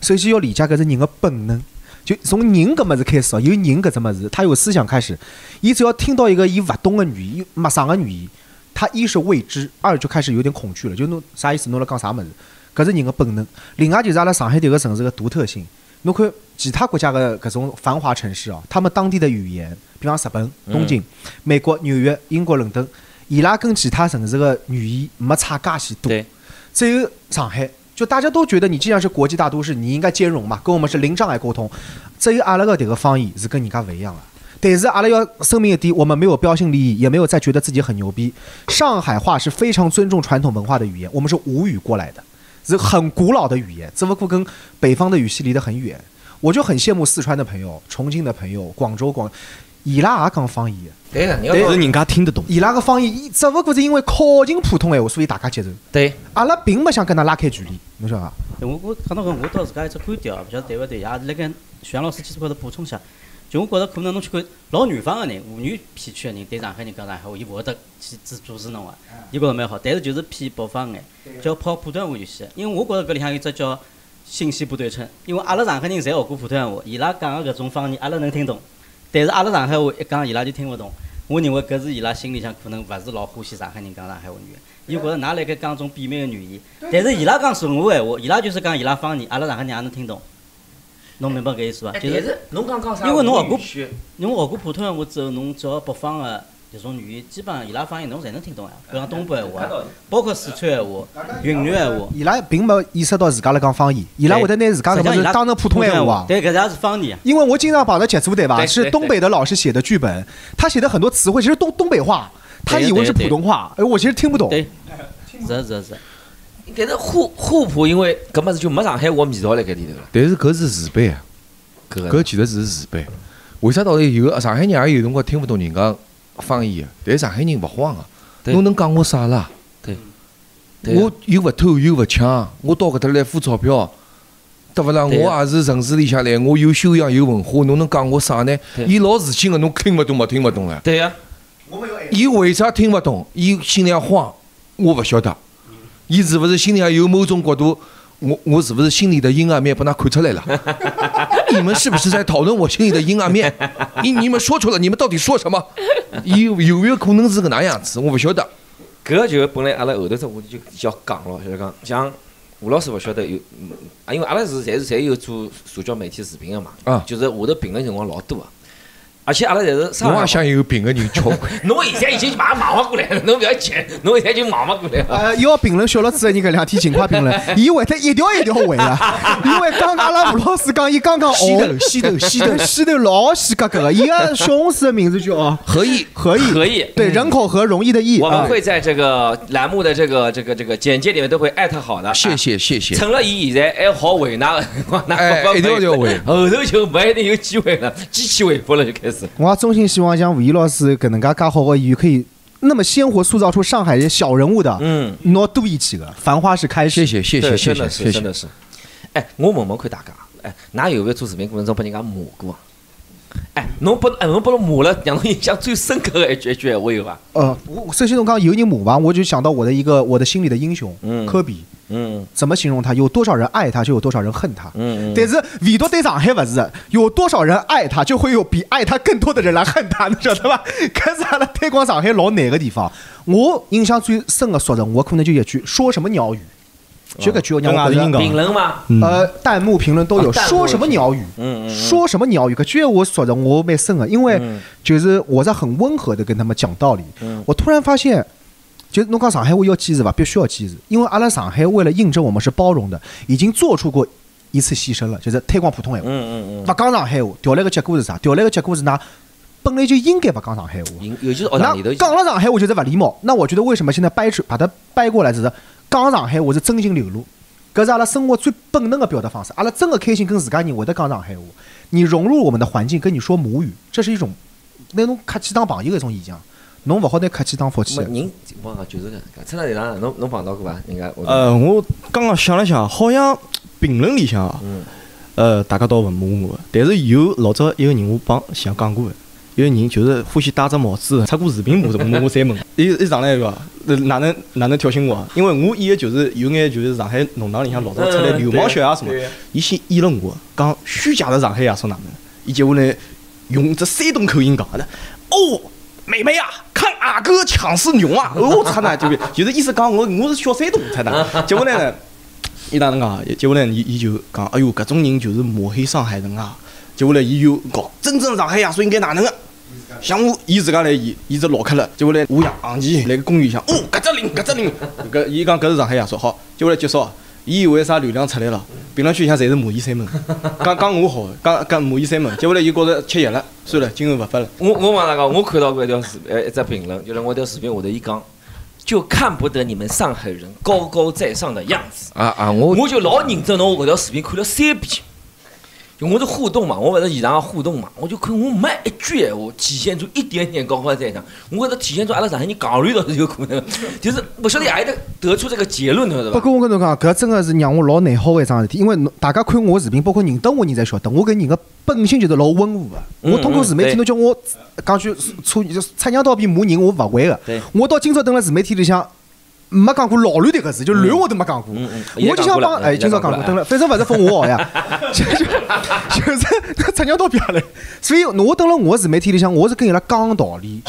首先要理解搿是人的本能。就从人搿物事开始哦，由人搿只物事，他有思想开始，伊只要听到一个伊勿懂的语言、陌生的语言，他一是未知，二就开始有点恐惧了。就侬啥意思？侬辣讲啥物事？搿是人的本能。另外就是阿拉上海迭个城市个独特性。侬看其他国家个搿种繁华城市哦，他们当地的语言，比方日本东京、美国纽约、英国伦敦，伊拉跟其他城市个语言没差介许多。只有上海。就大家都觉得你既然是国际大都市，你应该兼容嘛，跟我们是零障碍沟通。只有阿拉个迭个方言是跟人家勿一样了。但是阿拉要声明一点，我们没有标新立异，也没有再觉得自己很牛逼。上海话是非常尊重传统文化的语言，我们是吴语过来的，是很古老的语言，只不过跟北方的语系离得很远。我就很羡慕四川的朋友、重庆的朋友、广州，伊拉也讲方言，但是人家听得懂。伊拉个方言只不过是因为靠近普通闲话，所以大家接受。对，阿拉并没想跟他拉开距离。侬晓得伐？我可能我到自家一只观点哦，勿晓得对勿对，也辣盖徐老师基础高头补充一下。就我觉着可能侬去看老南方个人、沪语片区个人，对上海人讲上海话，伊勿会得去阻止侬个，伊觉着蛮好。但是就是偏北方眼，叫跑普通话就行。因为我觉着搿里向有只叫信息不对称，因为阿拉上海人侪学过普通话，伊拉讲个搿种方言，阿拉能听懂。但是阿拉上海话一讲，伊拉就听勿懂。我认为搿是伊拉心里向可能勿是老欢喜上海人讲上海话语言，伊觉着㑚辣盖讲种贬昧个语言。但是伊拉讲顺话闲话，伊拉就是讲伊拉方言，阿拉上海人也能听懂。侬明白搿意思伐？就是侬讲啥？因为侬学过普通闲话之后，侬只要北方个迭种语言，基本上伊拉方言侬侪能听懂呀。比如讲东北闲话，包括四川闲话、云南闲话，伊拉并没意识到自家辣讲方言，伊拉会得拿自家搿物事当成普通闲话。对，搿也是方言。因为我经常帮着接触，对伐？是东北的老师写的剧本，他写的很多词汇其实东北话。他以为是普通话，哎，我其实听不懂。对，是。但是沪普，因为搿么子就没上海话味道辣搿里头了。但是搿是自卑啊，搿其实是自卑。为啥到底有上海人也有辰光听不懂人家方言啊？但上海人勿慌啊，侬能讲我啥啦？对，我又勿偷又勿抢，我到搿搭来付钞票，对勿啦？我也是城市里向来，我有修养有文化，侬能讲我啥呢？伊老自信个，侬听勿懂了。对呀。我们有。伊为啥听不懂？伊心里慌，我不晓得。伊是不是心里有某种角度？我是不是心里的阴暗面被他看出来了？你们是不是在讨论我心里的阴暗面？你们说出来，你们到底说什么？有没有可能是个哪样子？我不晓得。搿就本来阿拉后头只话题就要讲咯，就是讲像吴老师勿晓得有，因为阿拉是侪有做社交媒体视频个嘛，就是下头评论辰光老多啊。而且阿拉侪是上海话，侬也想有评论人交关？侬现在已经马上忙活过来了，侬不要急，侬现在已经忙活过来了。要评论小老子，你搿两天勤快评论，伊会得一条一条回啊。因为刚刚阿拉吴老师讲，伊刚刚西头老西格格个，伊个小公司的名字叫何毅，对，人口和容易的易。我们会在这个栏目的这个简介里面都会艾特好的。谢谢。成了伊现在还好回呢，那一条条回，后头就没得有机会了，机器回复了就开始。我衷心希望像吴毅老师搿能介介好个语可以那么鲜活塑造出上海小人物的，拿多一起个繁花是开始。谢谢，真的是。哎，我问问看大家，哎，㑚有没有做视频过程中被人家骂过啊？哎，侬拨侬骂了，让侬印象最深刻的一句，我有伐？我首先侬讲有人骂伐，我就想到我的心里的英雄，科比。怎么形容他？有多少人爱他，就有多少人恨他。但是唯独对上海不是，有多少人爱他，就会有比爱他更多的人来恨他，你晓得吧？搿是阿拉推广上海老难个地方。我印象最深的说的，我可能就一句：说什么鸟语？就搿句我让我觉得。评论嘛，弹幕评论都有。说什么鸟语？说什么鸟语？搿句我说的我蛮深的，因为就是我在很温和的跟他们讲道理。我突然发现。就是侬讲上海话要机智吧，必须要机智，因为阿拉上海为了印证我们是包容的，已经做出过一次牺牲了，就是推广普通闲话。不讲上海话，调来个结果是啥？调来个结果是㑚本来就应该不讲上海话。那讲了上海话就是不礼貌。那我觉得为什么现在掰出把它掰过来，就是讲上海话是真心流露，搿是阿拉生活最本能的表达方式。阿拉真的开心跟自家人会得讲上海话，你融入我们的环境，跟你说母语，这是一种拿侬客气当朋友的一种现象。侬勿好拿客气当福气。人我讲就是搿能介，出来哪能侬碰到过伐？应该。我刚刚想了想，好像评论里向啊，大家倒勿骂我，但是有老早一个人我帮想讲过，一个人就是欢喜戴只帽子，出过视频我侪问，伊上来个哪能挑衅我啊？因为我演的就是有眼就是上海弄堂里向老早出来流氓血啊什么，伊先议论我，讲虚假的上海爷说哪能？伊接下来用只山东口音讲的，哦。妹妹啊，看阿哥抢死牛啊！我操那就就是意思讲我是小山东出的。结果呢，伊哪能讲？结果呢，伊就讲，哎呦，搿种人就是抹黑上海人啊！结果呢，伊又讲，真正上海爷说应该哪能个？像我，伊自家来演，伊只老客了。结果呢，我洋气来个公园里向，哦，搿只灵，搿伊讲搿是上海爷说好。结果呢，结束。伊以为啥流量出来了，评论区里向侪是骂伊三门，讲我好，讲骂伊三门，结果来伊觉着吃力了，算了，今后勿发了。我往哪讲？我看到过一只评论，就是我一条视频下头伊讲，就看不得你们上海人高高在上的样子。我就老认真，我搿条视频看了三遍，就我是互动嘛，我勿是现场个互动嘛，我就看我每一句闲话体现出一点点高高在上，我搿体现出阿拉上海人戆卵倒是有可能，就是勿晓得还得出这个结论头是伐？不过我跟侬讲，搿真个是让我老内耗个一桩事体，因为大家看我视频，包括认得我人才晓得，我搿人个本性就是老温和个。我通过自媒体，侬叫我讲句擦娘道比骂人，我勿会个。我到今朝蹲辣自媒体里向。没讲过老卵迭个事，就卵我都没讲过。我就想帮今朝讲过，等了，反正勿是分我学呀，就是擦尿道边嘞。所以，我等了我自媒体里向，我是跟伊拉讲道理，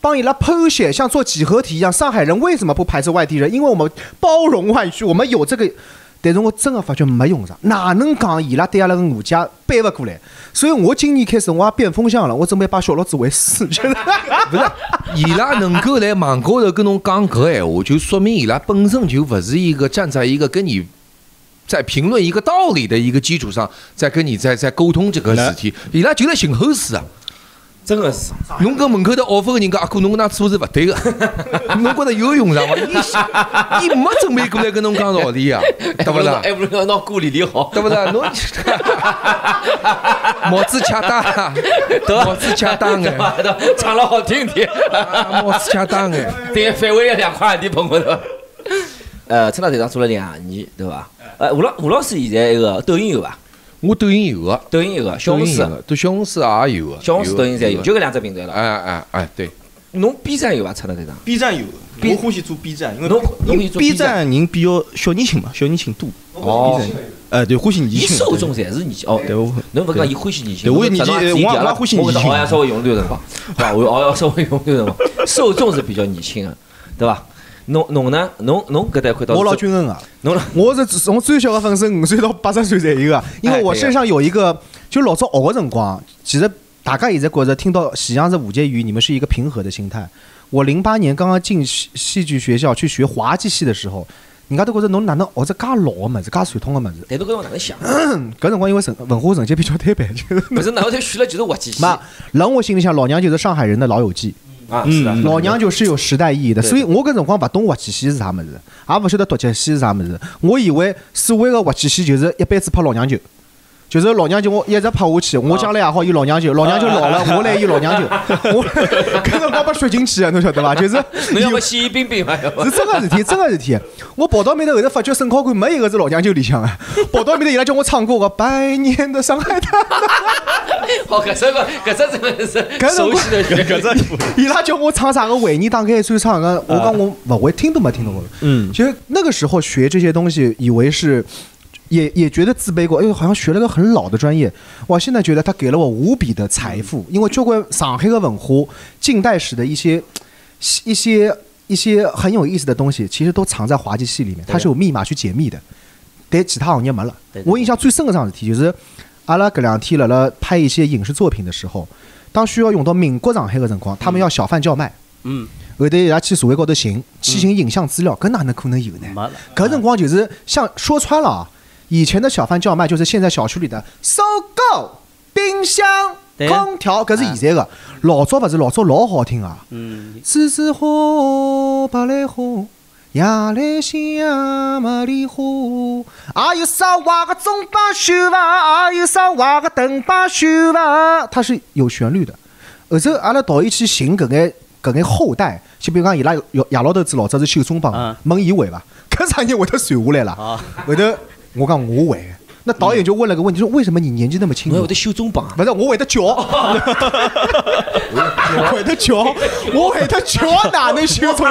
帮伊拉剖析，像做几何题一样。上海人为什么不排斥外地人？因为我们包容外区，我们有这个。但是我真的发觉没用上，哪能讲伊拉对阿拉个误解掰勿过来？所以我今年开始我也变风向了，我准备把小老子为师。不是，伊拉能够来网高头跟侬讲搿闲话，就说明伊拉本身就勿是一个站在一个跟你在评论一个道理的一个基础上，在跟你在沟通这个事体，伊拉就在寻后事啊。真的是，侬跟门口的奥分个人讲，阿哥，侬跟他做是勿对个，侬觉得有用上伐？伊没准备过来跟侬讲道理啊，对不啦？还不如拿锅里里好，对不啦？侬帽子掐大，帽子掐大眼，唱了好听点，帽子掐大眼，对，反胃2块钿捧我头。陈大队长做了2年，对伐？吴老师现在那个抖音有伐？我抖音有个，小红书也有个，小红书抖音侪有，就搿2只平台了。哎，对，侬 B 站有伐？出了这张 ？B 站有，我欢喜做 B 站，因为侬 B 站人比较小年轻嘛，小年轻多。哦。对，欢喜年轻。伊受众侪是年轻哦。对，侬勿讲伊欢喜年轻。对，我年纪，我欢喜年轻。我搿熬夜稍微用点辰光，好，我熬夜稍微用点辰光。受众是比较年轻的，对伐？侬呢？侬搿代看到我老均衡啊！我是从最小的粉丝5岁到80岁侪有啊，因为我身上有一个，就老早熬的辰光，其实。大概也在觉着听到喜羊羊吴婕妤，你们是一个平和的心态。我08年刚刚进戏剧学校去学滑稽戏的时候，人家都觉着侬哪能学这介老个物事，介传统个物事？但都搿辰光哪能想？搿辰光因为文化成绩比较特别，不是哪后才学了就是滑稽戏。妈，人我心里想，老娘就是上海人的老友记啊，是啊，老娘就是有时代意义的。所以我搿辰光勿懂滑稽戏是啥物事，也勿晓得独角戏是啥物事。我以为所谓个滑稽戏就是一辈子拍老娘舅。就是老娘舅，我一直拍下去，我将来也好有老娘舅，老娘舅老了，我来有老娘舅。我搿辰光把水晶去啊，侬晓得伐？就是侬要么吸冰冰嘛，是真个事体，真个事体。我跑到面头后头发觉，省考官没一个是老娘舅里向啊。跑到面头伊拉叫我唱歌个《百年的上海滩》。好，搿只真个是熟悉的，搿只伊拉叫我唱啥个维尼打开最唱个，我讲我勿会听都没听懂过。嗯，其实那个时候学这些东西，以为是。也觉得自卑过，哎呦，好像学了个很老的专业。我现在觉得他给了我无比的财富，因为交关上海的文化、近代史的一些很有意思的东西，其实都藏在滑稽戏里面，它是有密码去解密的。但其他行业没了。我印象最深的桩事体就是，阿拉搿两天辣辣拍一些影视作品的时候，当需要用到民国上海的辰光，他们要小贩叫卖。嗯。后头伊拉去社会高头寻，去寻影像资料，搿哪能可能有呢？没了。搿辰光就是像说穿了啊。以前的小贩叫卖就是现在小区里的搜狗、冰箱、空调，搿是现在的。老早勿是，老早老好听啊。嗯。栀子花、白兰花、夜来香、茉莉花，还有啥话个中巴秀伐？还有啥话个藤巴秀伐？它是有旋律的。后头阿拉导演去寻搿眼后代，就比如讲伊拉爷老头子老早是秀中帮，问伊会伐？搿啥人会得传下来啦？后头。我讲我会，那导演就问了个问题，说为什么你年纪那么轻？我得修中榜，不是我会得叫，会得叫，我会得叫哪能修中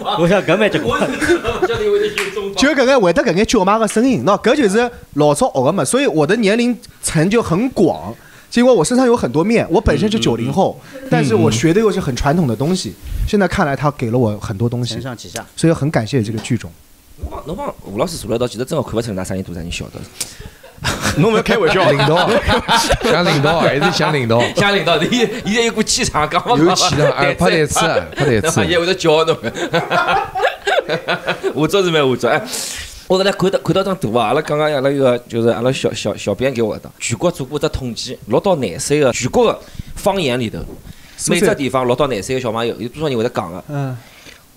榜？我想搿蛮结棍。就搿个会得搿眼叫卖个声音，喏，搿就是老早学个嘛，所以我的年龄层就很广。因为我身上有很多面，我本身是90后，但是我学的又是很传统的东西。现在看来，他给了我很多东西，承上启下，所以很感谢这个剧种。侬帮吴老师坐了一道，其实真个看勿出㑚啥人多，啥人小的。侬勿要开玩笑，领导，像领导还是像领导，像领导，伊在有股气场，讲勿讲？有气场，哎，拍台词，拍台词，也会得叫侬。我做是蛮我做，哎，我搿来看到张图啊，阿拉刚刚阿拉一个就是阿拉小编给我的，全国做过只统计，6到9岁个全国个方言里头，每只地方6到9岁个小朋友有多少人会得讲个？嗯。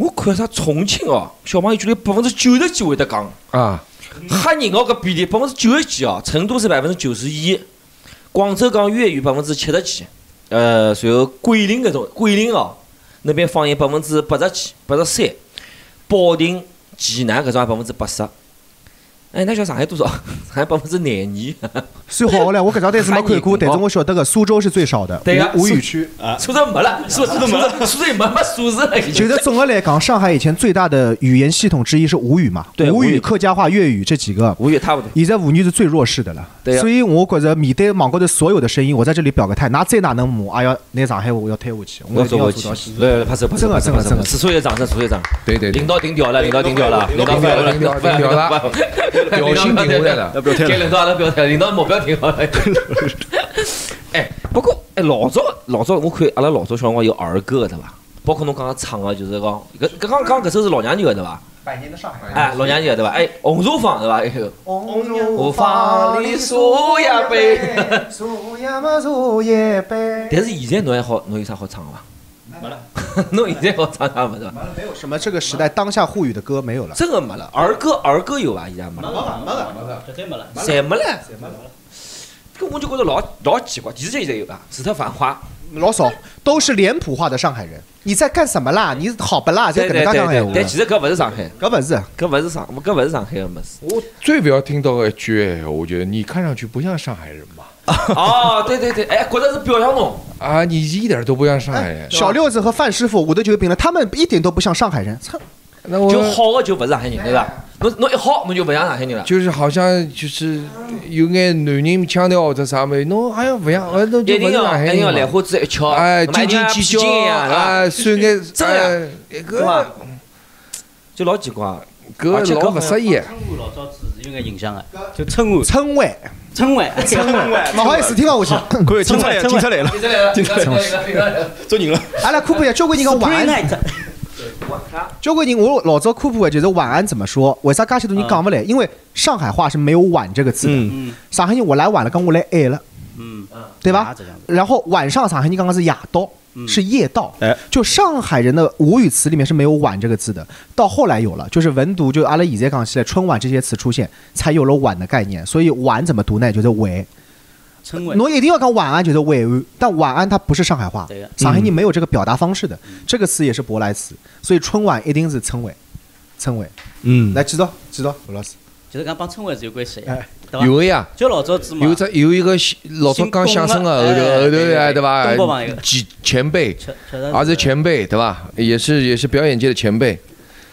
我看啥重庆哦，小朋友居然90%几会得讲啊！吓人哦，�个比例90%几哦。成都是91%，广州讲粤语70%几，随后桂林哦，那边方言80%几、83%，保定、济南搿种也80%。哎，那叫上海多少？上海92%。算好了，我搿张单子没看过，但是我晓得个苏州是最少的。对呀，吴语区啊，苏州没了，苏州没数字了。就是总的来讲，上海以前最大的语言系统之一是吴语嘛，吴语、客家话、粤语这几个。吴语差不多。现在吴语是最弱势的了。对呀。所以我觉着面对网高头所有的声音，我在这里表个态，拿再哪能骂，哎呀，拿上海话我要推下去，我要做下去。来，拍手，拍手，真的。所有掌声，所有掌声。对。领导顶掉了。表情停下来了，给领导阿拉表态，领导目标停好了。哎，不过哎，老早我看阿拉老早小辰光有儿歌对伐？包括侬刚刚唱个就是讲，刚搿首是老娘舅对伐？百年的上海。哎，老娘舅对伐？哎，红茶坊对伐？哎呦。红茶坊里茶呀杯，茶呀嘛茶呀杯。但是现在侬还好，侬有啥好唱个伐？没了，弄以前我唱他们的，没有什么这个时代当下沪语的歌没有了，这个没了，儿歌有吧？以前没了，没了，绝对没了，谁没了？这我就觉得老奇怪，其实现在有吧？石特繁花老少都是脸谱化的上海人，你在干什么啦？你好不啦？在跟大家讲哎，但其实搿勿是上海，搿勿是上海的么子。我最不要听到一句闲话，就是你看上去不像上海人嘛。哦，对对对，哎，果然是表扬侬啊！你一点都不像上海人。小六子和范师傅，我都觉得评了，他们一点都不像上海人。操，那我就好的就不是上海人，对吧？侬一好，侬就不像上海人了。就是好像就是有眼南宁腔调或者啥么，侬好像不像，侬就不是上海人。一定要兰花指一敲，哎，斤斤计较啊，算眼真个，就老奇怪。搿是老勿适意。称呼老早子是有眼影响的，就称谓。勿好意思，听勿下去。可以，警察来了，走人了。阿拉科普一下，交关人讲晚安。交关人我老早科普的就是晚安怎么说？为啥介许多人讲勿来？因为上海话是没有晚这个字的。上海人我来晚了，讲我来晚了。对吧？然后晚上上海人刚刚是夜到，是夜到。就上海人的吴语词里面是没有晚这个字的，到后来有了，就是文读就阿拉现在讲起来春晚这些词出现，才有了晚的概念。所以晚怎么读呢？就是晚。侬一定要讲晚安，就是晚安，但晚安它不是上海话，上海人没有这个表达方式的，这个词也是舶来词，所以春晚一定是称晚，称晚。来知道，吴老师。就是讲帮称谓是有关系的，有个呀，就老早子嘛，有一个老早刚相声的后头哎，对吧？前辈，而是前辈对吧？也是表演界的前辈。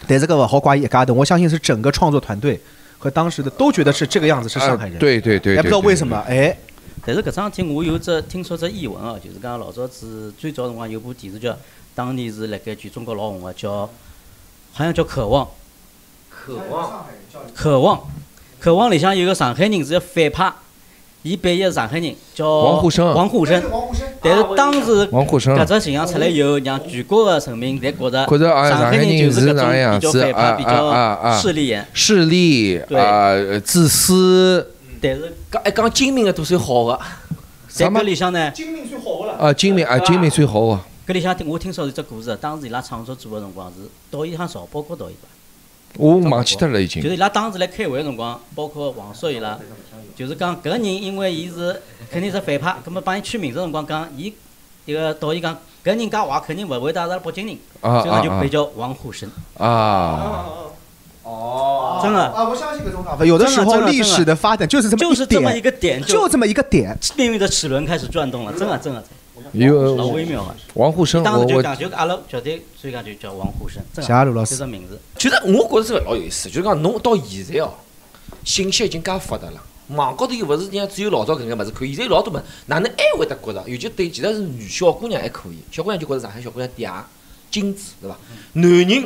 但这个不好怪一家的，我相信是整个创作团队和当时的都觉得是这个样子，是上海人。对，也不知道为什么哎。但是搿桩事体我有只听说只译文啊，就是讲老早子最早辰光有部电视剧，当年是辣盖全中国老红的，叫好像叫《渴望》。渴望里向有个上海人是个反派，伊扮演上海人叫王沪生。但是当时搿只形象出来以后，让全国的人民侪觉着上海人就是搿种比较反派、比较势利眼、势利啊、自私。但是讲精明的都算好的，在搿里向呢，精明算好的了。精明算好的。搿里向我听说有只故事，当时伊拉创作组的辰光是导演像曹保国导演吧。我忘记掉了，已经。就是伊拉当时来开会的辰光，包括王朔伊拉，就是讲搿个人，因为伊是肯定是反派，葛末帮伊取名字辰光讲，伊一个导演讲搿个人介坏，肯定勿会得阿拉北京人，所以就被叫王沪生。真的啊，我相信搿种讲法。有的时候历史的发展就是这么一个点，命运的齿轮开始转动了，真的。有老微妙啊！王沪生，当时就讲，就阿拉晓得，所以讲就叫王沪生。谢谢陆老师，就这名字。其实我觉着是老有意思，就讲侬到现在哦，信息已经介发达了，网高头又勿是讲只有老早搿眼物事看，现在老多物事，哪能还会得觉着？尤其对，其实是女小姑娘还可以，小姑娘就觉着上海小姑娘嗲、精致，对伐？男人，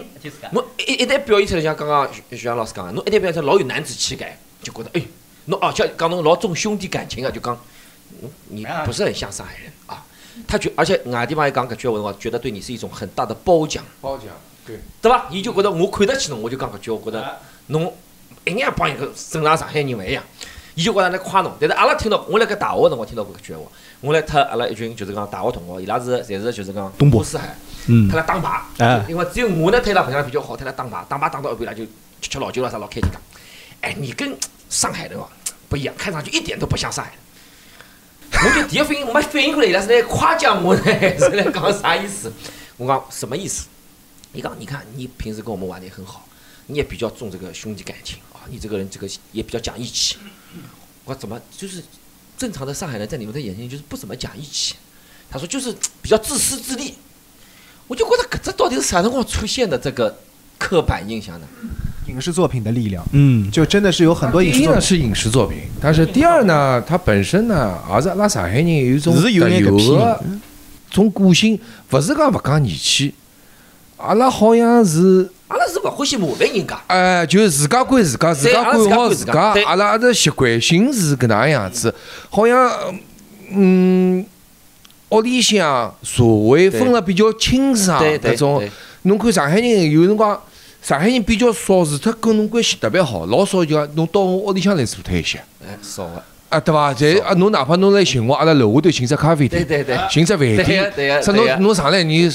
侬一旦表现出来，像刚刚徐翔老师讲个，侬一旦表现出来老有男子气概，就觉着哎，侬而且讲侬老重兄弟感情个，就讲你不是很像上海人啊。他觉，而且外地方一讲搿句话，我觉得对你是一种很大的褒奖。褒奖，对吧？伊就觉得我看得起侬，我就讲搿句，我觉得侬一眼帮一个正常上海人勿一样。伊就觉得来夸侬，但是阿拉听到，我辣搿大学辰光听到过搿句话，我来脱阿拉一群就是讲大学同学，伊拉侪是就是讲东部四海，脱来打牌，因为只有我呢脱伊拉朋友比较好，脱来打牌，打到一半啦就吃老酒啦啥老开心讲，哎，你跟上海人哦不一样，看上去一点都不像上海人。我就第一反应没反应过来，伊拉是来夸奖我呢，是来讲啥意思？我讲什么意思？伊讲，你看你平时跟我们玩的也很好，你也比较重这个兄弟感情啊，你这个人这个也比较讲义气。我怎么就是正常的上海人在你们的眼睛就是不怎么讲义气？他说就是比较自私自利。我就觉得这到底是啥辰光出现的这个刻板印象呢？影视作品的力量，就真的是有很多影视作品。第一呢是影视作品，但是第二呢，它本身呢，而是阿拉上海人有一种特有的种个性，不是讲不讲义气，阿拉好像是阿拉是不欢喜麻烦人家。哎，就自家管自家，自家管好自家，阿拉的习惯性是搿能样子，好像屋里向社会分了比较清爽搿种。侬看上海人有辰光。上海人比较少，除脱跟侬关系特别好，老少就侬到我屋里向来坐脱一些，少个啊，对伐？侪啊，侬哪怕侬来寻我，阿拉楼下头寻只咖啡店，寻只饭店，啥侬上来你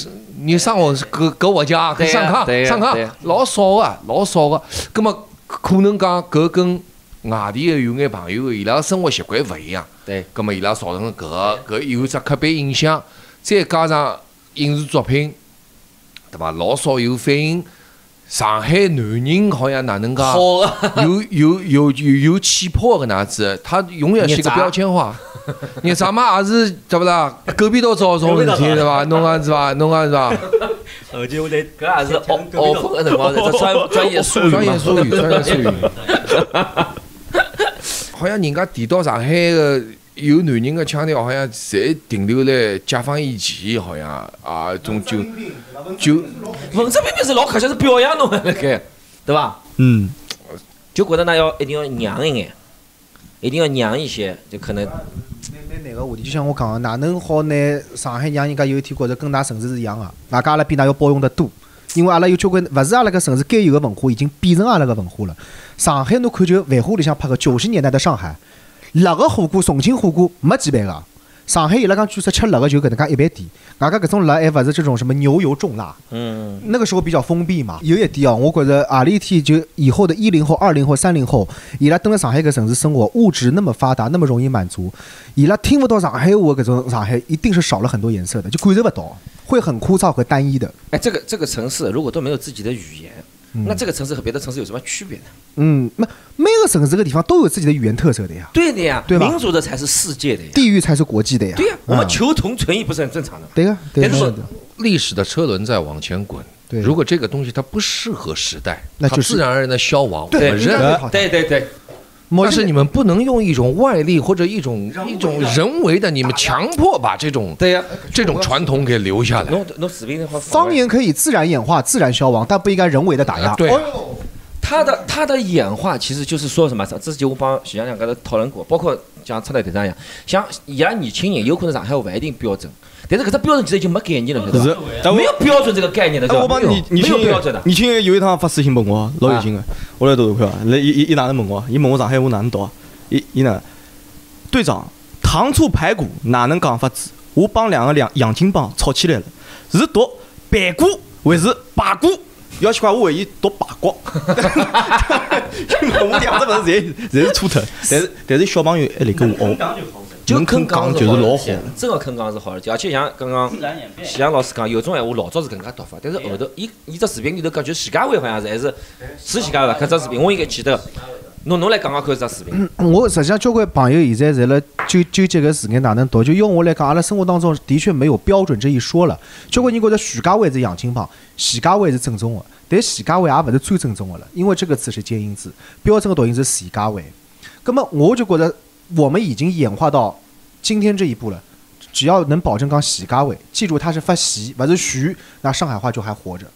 上我搿我家，搿上炕，老少个。葛末可能讲搿跟外地个有眼朋友，伊拉生活习惯勿一样，葛末伊拉造成搿有只刻板印象，再加上影视作品，对伐？老少有反映。上海男人好像哪能噶？有气魄个哪子？他永远是一个标签化。你咱们也是对不啦？狗屁倒灶种事体对伐？侬讲是伐？侬讲是伐？后期我来，搿也是熬个辰光，这专业术语，专业术语。好像人家提到上海个有男人个腔调，好像侪停留辣解放以前，好像啊，终究。 就文质彬彬是老客气，是表扬侬那个，对吧？嗯，就觉得那一定要娘一眼，一定要娘一些，就可能。蛮难个话题，就像我讲个，哪能好拿上海让人家有一天觉着跟㑚城市是一样个？外加阿拉比㑚要包容得多，因为阿拉有交关勿是阿拉个城市该有个文化，已经变成阿拉个文化了。上海侬看就《繁花》里向拍个90年代的上海，辣个火锅，重庆火锅没几bàn个。 上海伊拉讲据说吃辣个就搿能介一般点，外加搿种辣还勿是这种什么牛油重辣，嗯，那个时候比较封闭嘛。有一点哦，我觉着何里一天就以后的10后、20后、30后，伊拉蹲辣上海搿城市生活，物质那么发达，那么容易满足，伊拉听勿到上海话搿种上海一定是少了很多颜色的，就感受勿到，会很枯燥和单一的。哎，这个城市如果都没有自己的语言，那这个城市和别的城市有什么区别呢？嗯，那。 每个省、这个地方都有自己的语言特色的呀，对的呀，对吧？民族的才是世界的呀，地域才是国际的呀。对呀，我们求同存异不是很正常的吗？对呀，但是说历史的车轮在往前滚，如果这个东西它不适合时代，那就自然而然的消亡。对，对。但是你们不能用一种外力或者一种人为的，你们强迫把这种对呀这种传统给留下来。方言可以自然演化、自然消亡，但不应该人为的打压。对。 它的演化其实就是说什么？之前我帮徐洋洋跟他讨论过，包括像出来队长一样，像伊拉年轻人有可能上海话一定标准，但是搿只标准其实已经没概念了，是吧？没有标准这个概念的，是吧？我帮没有标准的。年轻人有一趟发私信问我，老有劲的，我来读读看啊。来，伊哪能问我？伊问我上海话哪能读啊？伊呢？队长，糖醋排骨哪能讲法子？我帮两个洋金帮吵起来了，是读排骨还是排骨？ 要去怪我，伊读八卦，我两只勿是侪是错脱，但是小朋友还来跟我学，就肯讲就是老好，真个肯讲是好而且像刚刚徐洋老师讲，有种闲话老早是搿能介读法，但是后头伊只视频里头讲就徐家汇好像是还是徐家汇搿只视频，我应该记得。侬来讲讲看只视频。我实际上交关朋友现在辣纠结搿字眼哪能读，就用我来讲，阿拉生活当中的确没有标准这一说了。交关人觉着徐家汇是洋泾浜。 徐家汇是正宗的，但徐家汇也勿是最正宗的了，因为这个字是尖音字，标准的读音是徐家汇。那么我就觉得我们已经演化到今天这一步了，只要能保证讲徐家汇，记住它是发徐，勿是徐，那上海话就还活着。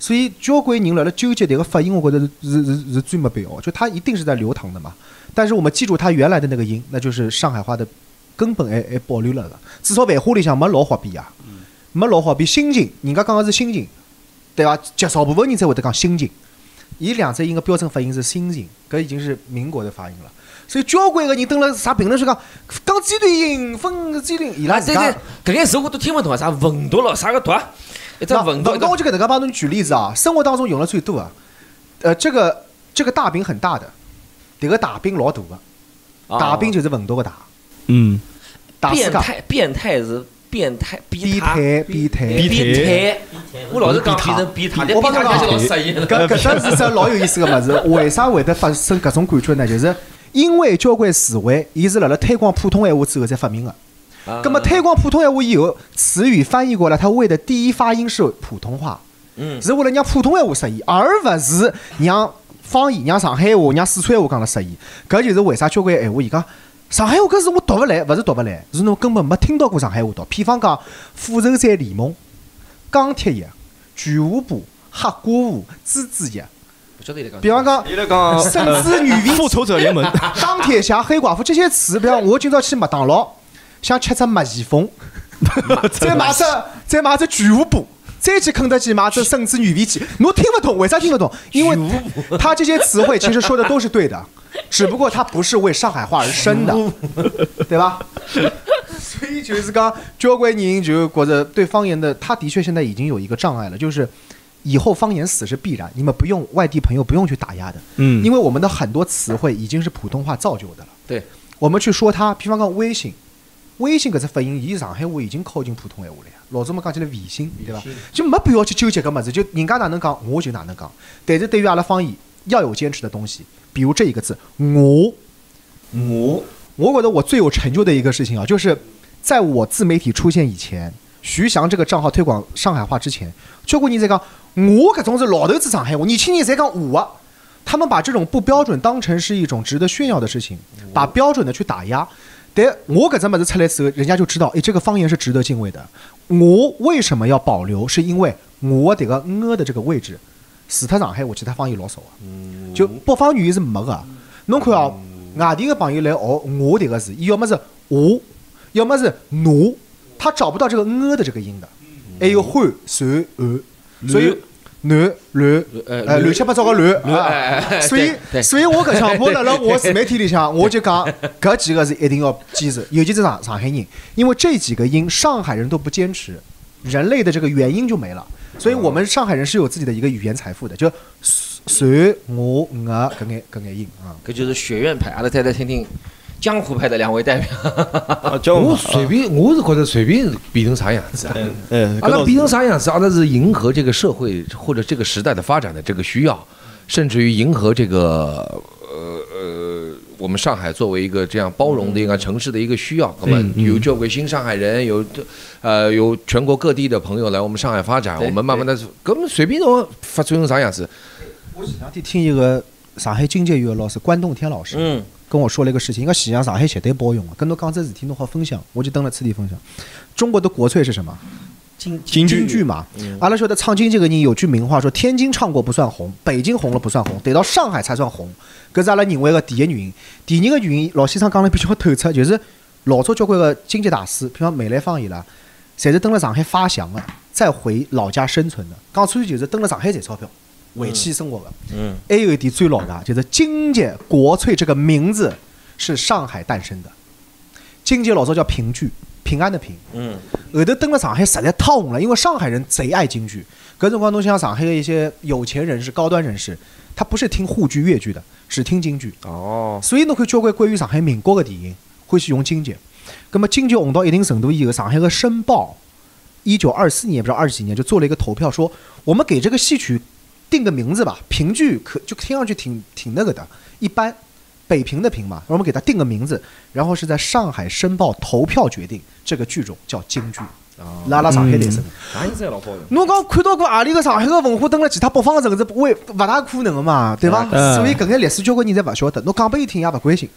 所以交关人辣辣纠结迭个发音，我觉得是最没必要，就它一定是在流淌的嘛。但是我们记住它原来的那个音，那就是上海话的根本还保留了的，至少繁花里向没老好比呀，没老好比心情，人家讲的是心情。 对伐？极少部分人才会得讲心情，伊两只音个标准发音是心情，搿已经是民国的发音了。所以交关个人登了啥评论区讲鸡蛋音分鸡蛋，伊拉自家搿眼词我都听勿懂啊，啥文读咯，啥个读啊？一只文读。文读我就搿能介帮侬举例子啊，生活当中用了最多啊。这个大饼很大的，迭个大饼老大个，大饼就是文读个大。嗯。变态是。 变态，我老是讲变成变态，我变态就是老适意了。搿是只老有意思个物事，为啥会得发生搿种感觉呢？就是因为交关词汇，伊是辣辣推广普通闲话之后才发明个。葛末推广普通闲话以后，词语翻译过来，它为的第一发音是普通话，是为了让普通闲话适意，而勿是让方言、让上海话、让四川话讲了适意。搿就是为啥交关闲话伊讲。 上海话搿是我读勿来，勿是读勿来，是侬根本没听到过上海话读。譬方讲，富寿山联盟、钢铁侠、全武部、黑寡妇、蜘蛛侠。比方讲，甚至女兵、复仇者联盟、钢铁侠、黑寡妇这些词，比方我今朝去麦当劳，想吃只麦旋风，再买只全武部。 再去肯德基买这甚至女兵去，侬听不懂，为啥听不懂？因为他这些词汇其实说的都是对的，只不过他不是为上海话而生的，对吧？所以就是讲交关人就觉着对方言的，他的确现在已经有一个障碍了，就是以后方言死是必然，你们不用外地朋友不用去打压的，因为我们的很多词汇已经是普通话造就的了。对，我们去说它，比方讲微信，微信搿只发音，伊上海话已经靠近普通闲话了呀。老早么讲起来微信，对伐？就没必要去纠结搿物事，就人家哪能讲，我就哪能讲。但是对于阿拉方言，要有坚持的东西，比如这一个字，我觉得我最有成就的一个事情啊，就是在我自媒体出现以前，徐翔这个账号推广上海话之前，交关人在讲我搿种是老头子上海话，年轻人在讲我。他们把这种不标准当成是一种值得炫耀的事情，把标准的去打压。但我搿只物事出来之后，人家就知道，哎，这个方言是值得敬畏的。我为什么要保留？是因为我迭个的这个位置，除脱上海话，其他方言老少啊。就北方语言是没个。侬看哦，外地个朋友来学我迭个字，伊要么是我，要么是我，他找不到这个的这个音的。还有欢、善、恶，所以。乱七八糟个乱，所以我搿腔，我辣辣我自媒体里向，我就讲搿几个是一定要坚持，尤其是上海人，因为这几个音上海人都不坚持，人类的这个原因就没了。所以我们上海人是有自己的一个语言财富的，就随我我搿眼音啊，搿就是学院派。阿拉再来听听江湖派的两位代表。我随便，我是觉得随便比成啥样子啊？阿拉比成啥样子？阿拉是迎合这个社会或者这个时代的发展的这个需要，甚至于迎合这个我们上海作为一个这样包容的一个城市的一个需要。我们有交关新上海人，有全国各地的朋友来我们上海发展，我们慢慢的，根本随便都发展成啥样子。我前两天听一个上海经济学老师关栋天老师，跟我说了一个事情，应该实际上上海绝对包容啊。跟侬讲这事体侬好分享，我就登了此地分享。中国的国粹是什么？京剧嘛。阿拉晓得唱京剧个人有句名话说，天津唱过不算红，北京红了不算红，得到上海才算红。搿是阿拉认为个第一原因。第二个原因，老先生讲了比较透彻，就是老早交关个京剧大师，譬如讲梅兰芳伊拉，侪是登了上海发祥的，再回老家生存的。讲出去就是登了上海赚钞票。回去生活的，还有一点最老的，就是京剧国粹这个名字是上海诞生的。京剧老早叫评剧，平安的平，后头登了上海实在太红了，因为上海人贼爱京剧。搿辰光侬像上海的一些有钱人士、高端人士，他不是听沪剧、粤剧的，只听京剧。哦，所以侬看交关关于上海民国的电影欢喜用京剧。葛末京剧红到一定程度以后，上海的《申报》1924年不知道20几年就做了一个投票，说我们给这个戏曲定个名字吧，评剧可就听上去挺那个的，一般北平的平嘛，我们给他定个名字，然后是在上海申报投票决定这个剧种叫京剧。拉上海诞生。哪有这老包容？侬讲看到过阿里个上海个文化登了其他北方城市，勿大可能的嘛，对吧？所以搿眼历史交关人侪勿晓得，侬讲拨伊听也勿关心。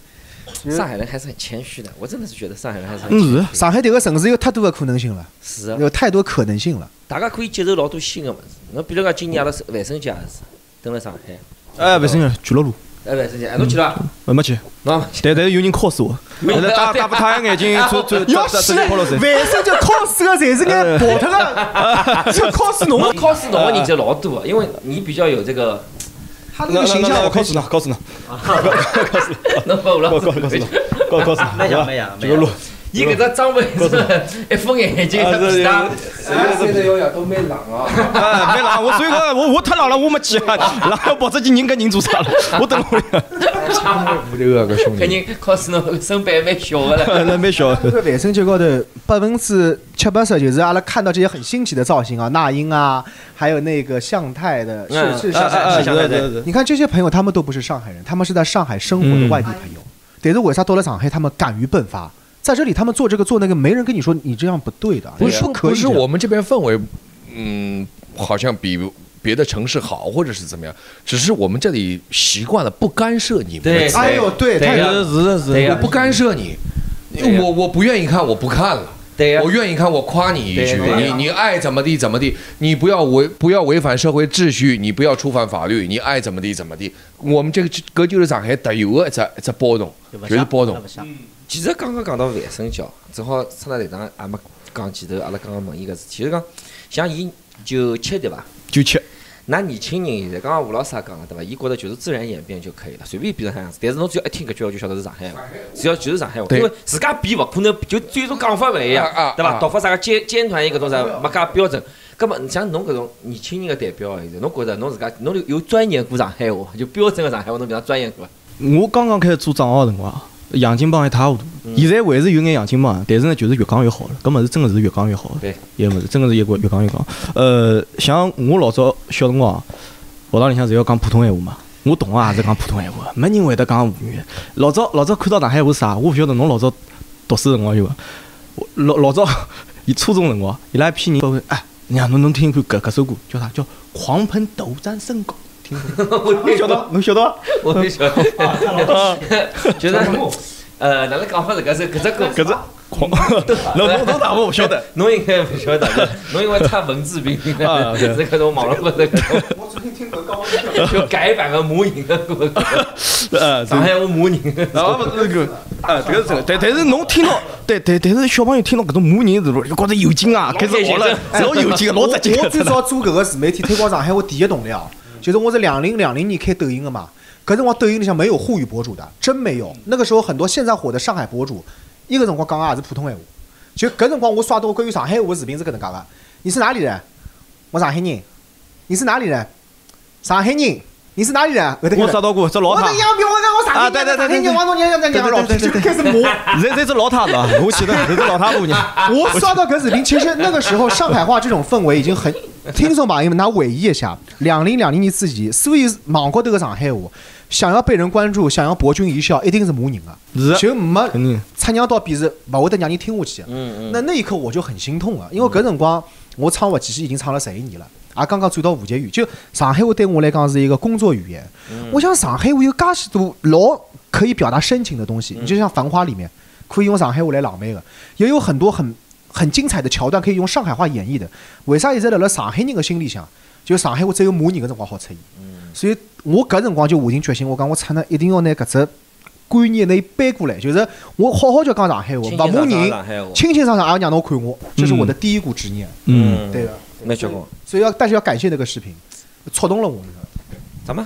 上海人还是很谦虚的，我真的是觉得上海人还是很谦虚。上海这个城市有太多的可能性了，是有太多可能性了。大家可以接受老多新的物事，侬比如讲今年阿拉万圣节也是登了上海。万圣节去了路。万圣节，侬去了？没去。但是有人 cos 我，打不太阳眼镜，要死！万圣节 cos 的侪是眼跑脱了，就 cos 侬 ，cos 侬的人就老多，因为你比较有这个。他那个形象我告诉你，能否了？告诉你，没讲，这个路，你给他装备一副眼镜，他其他现在要都蛮冷啊，蛮冷。我所以讲，我太冷了，我没去啊，冷要跑出去，人跟人做啥了？我等会呀。5-6个兄弟，肯定靠是侬身板蛮小的了，那蛮小。这个万圣节高头70%-80%就是阿拉看到这些很新奇的造型啊，那英啊，还有那个向太的，是。你看这些朋友，他们都不是上海人，他们是在上海生活的外地朋友。但是为啥到了上海，他们敢于迸发？在这里，他们做这个做那个，没人跟你说你这样不对的，不是我们这边氛围，好像比别的城市好，或者是怎么样？只是我们这里习惯了不干涉你们。对，哎呦，对，我不干涉你，我不愿意看，我不看了。我愿意看，我夸你一句，你爱怎么地怎么地，你不要违反社会秩序，你不要触犯法律，你爱怎么地怎么地。我们这个搿就是上海特有的一只包容，就是包容。其实刚刚讲到万圣节，正好出来队长也没讲几头，阿拉刚刚问伊搿事体，就是讲像伊97对伐？97。那年轻人现在刚刚吴老师也讲了对伐？伊觉得就是自然演变就可以了，随便比成啥样子。但是侬只要一听搿句话就晓得是上海话，只要就是上海话，因为自家比勿可能，就最终讲法勿一样，对伐？读法啥个尖团伊搿种啥没介标准。搿么像侬搿种年轻人个代表现在，侬觉着侬自家侬有钻研过上海话，就标准个上海话，侬比他钻研过伐？我刚刚开始做账号辰光，洋泾浜一塌糊涂，现在还是有眼洋金榜，但是呢，就是越讲越好了，搿么是真的是越讲越好了。对，也么是真的是越讲越讲。像我老早小辰光，学堂里向侪要讲普通闲话嘛，我同学也是讲普通闲话，没人会得讲沪语。老早看到上海话是啥，我勿晓得侬老早读书辰光有伐？老早伊初中辰光，伊拉一批人会哎，娘侬听看搿首歌叫啥？叫《狂奔斗战胜狗》。侬晓得？我没晓得。就是。哪能讲法是搿只狂，侬哪我勿晓得，侬应该勿晓得，侬因为太文质彬彬了，是搿种网络歌的。我最近听搿个，就改版个魔人的歌，上海话魔人。啊，勿是搿，搿是真。但是侬听到，但是小朋友听到搿种魔人是咯，就觉着有劲啊，开始学了，老有劲，老直接。我最早做搿个自媒体推广上海话第一动力啊，就是我是2020年开抖音的嘛。可是我抖音里向没有沪语博主的，真没有。那个时候很多现在火的上海博主，一个辰光讲个也是普通闲话。就搿辰光我刷到关于上海话视频是搿能介个：你是哪里人？我上海人。你是哪里人？上海人。你是哪里人？我刷到过，这老太。我这样比我上海人。对，王总，你老就开始磨。这是老太了，我记得这是老太路呢。我刷到搿视频，其实那个时候上海话这种氛围已经很。听众朋友们，㑚回忆一下，2020年之前，所有网高头个上海话。想要被人关注，想要博君一笑，一定是骂人啊！就没擦娘到鼻子，不会得让人听下去。那一刻我就很心痛啊，因为搿辰光我唱我其实已经唱了11年了，也刚刚转到吴杰语，就上海话对我来讲是一个工作语言。我想上海话有介许多老可以表达深情的东西，你就像《繁花》里面可以用上海话来朗诵的，也有很多很精彩的桥段可以用上海话演绎的。为啥现在辣上海人的心里向，就上海话只有骂人的辰光好出现？所以我搿辰光就下定决心，我讲我出呢一定要拿搿只观念拿搬过来，就是我好好叫讲上海话，勿骂人，清清爽爽也让侬看我，这是我的第一股执念。对的，没结果。所以但是要感谢那个视频，触动了我。怎么？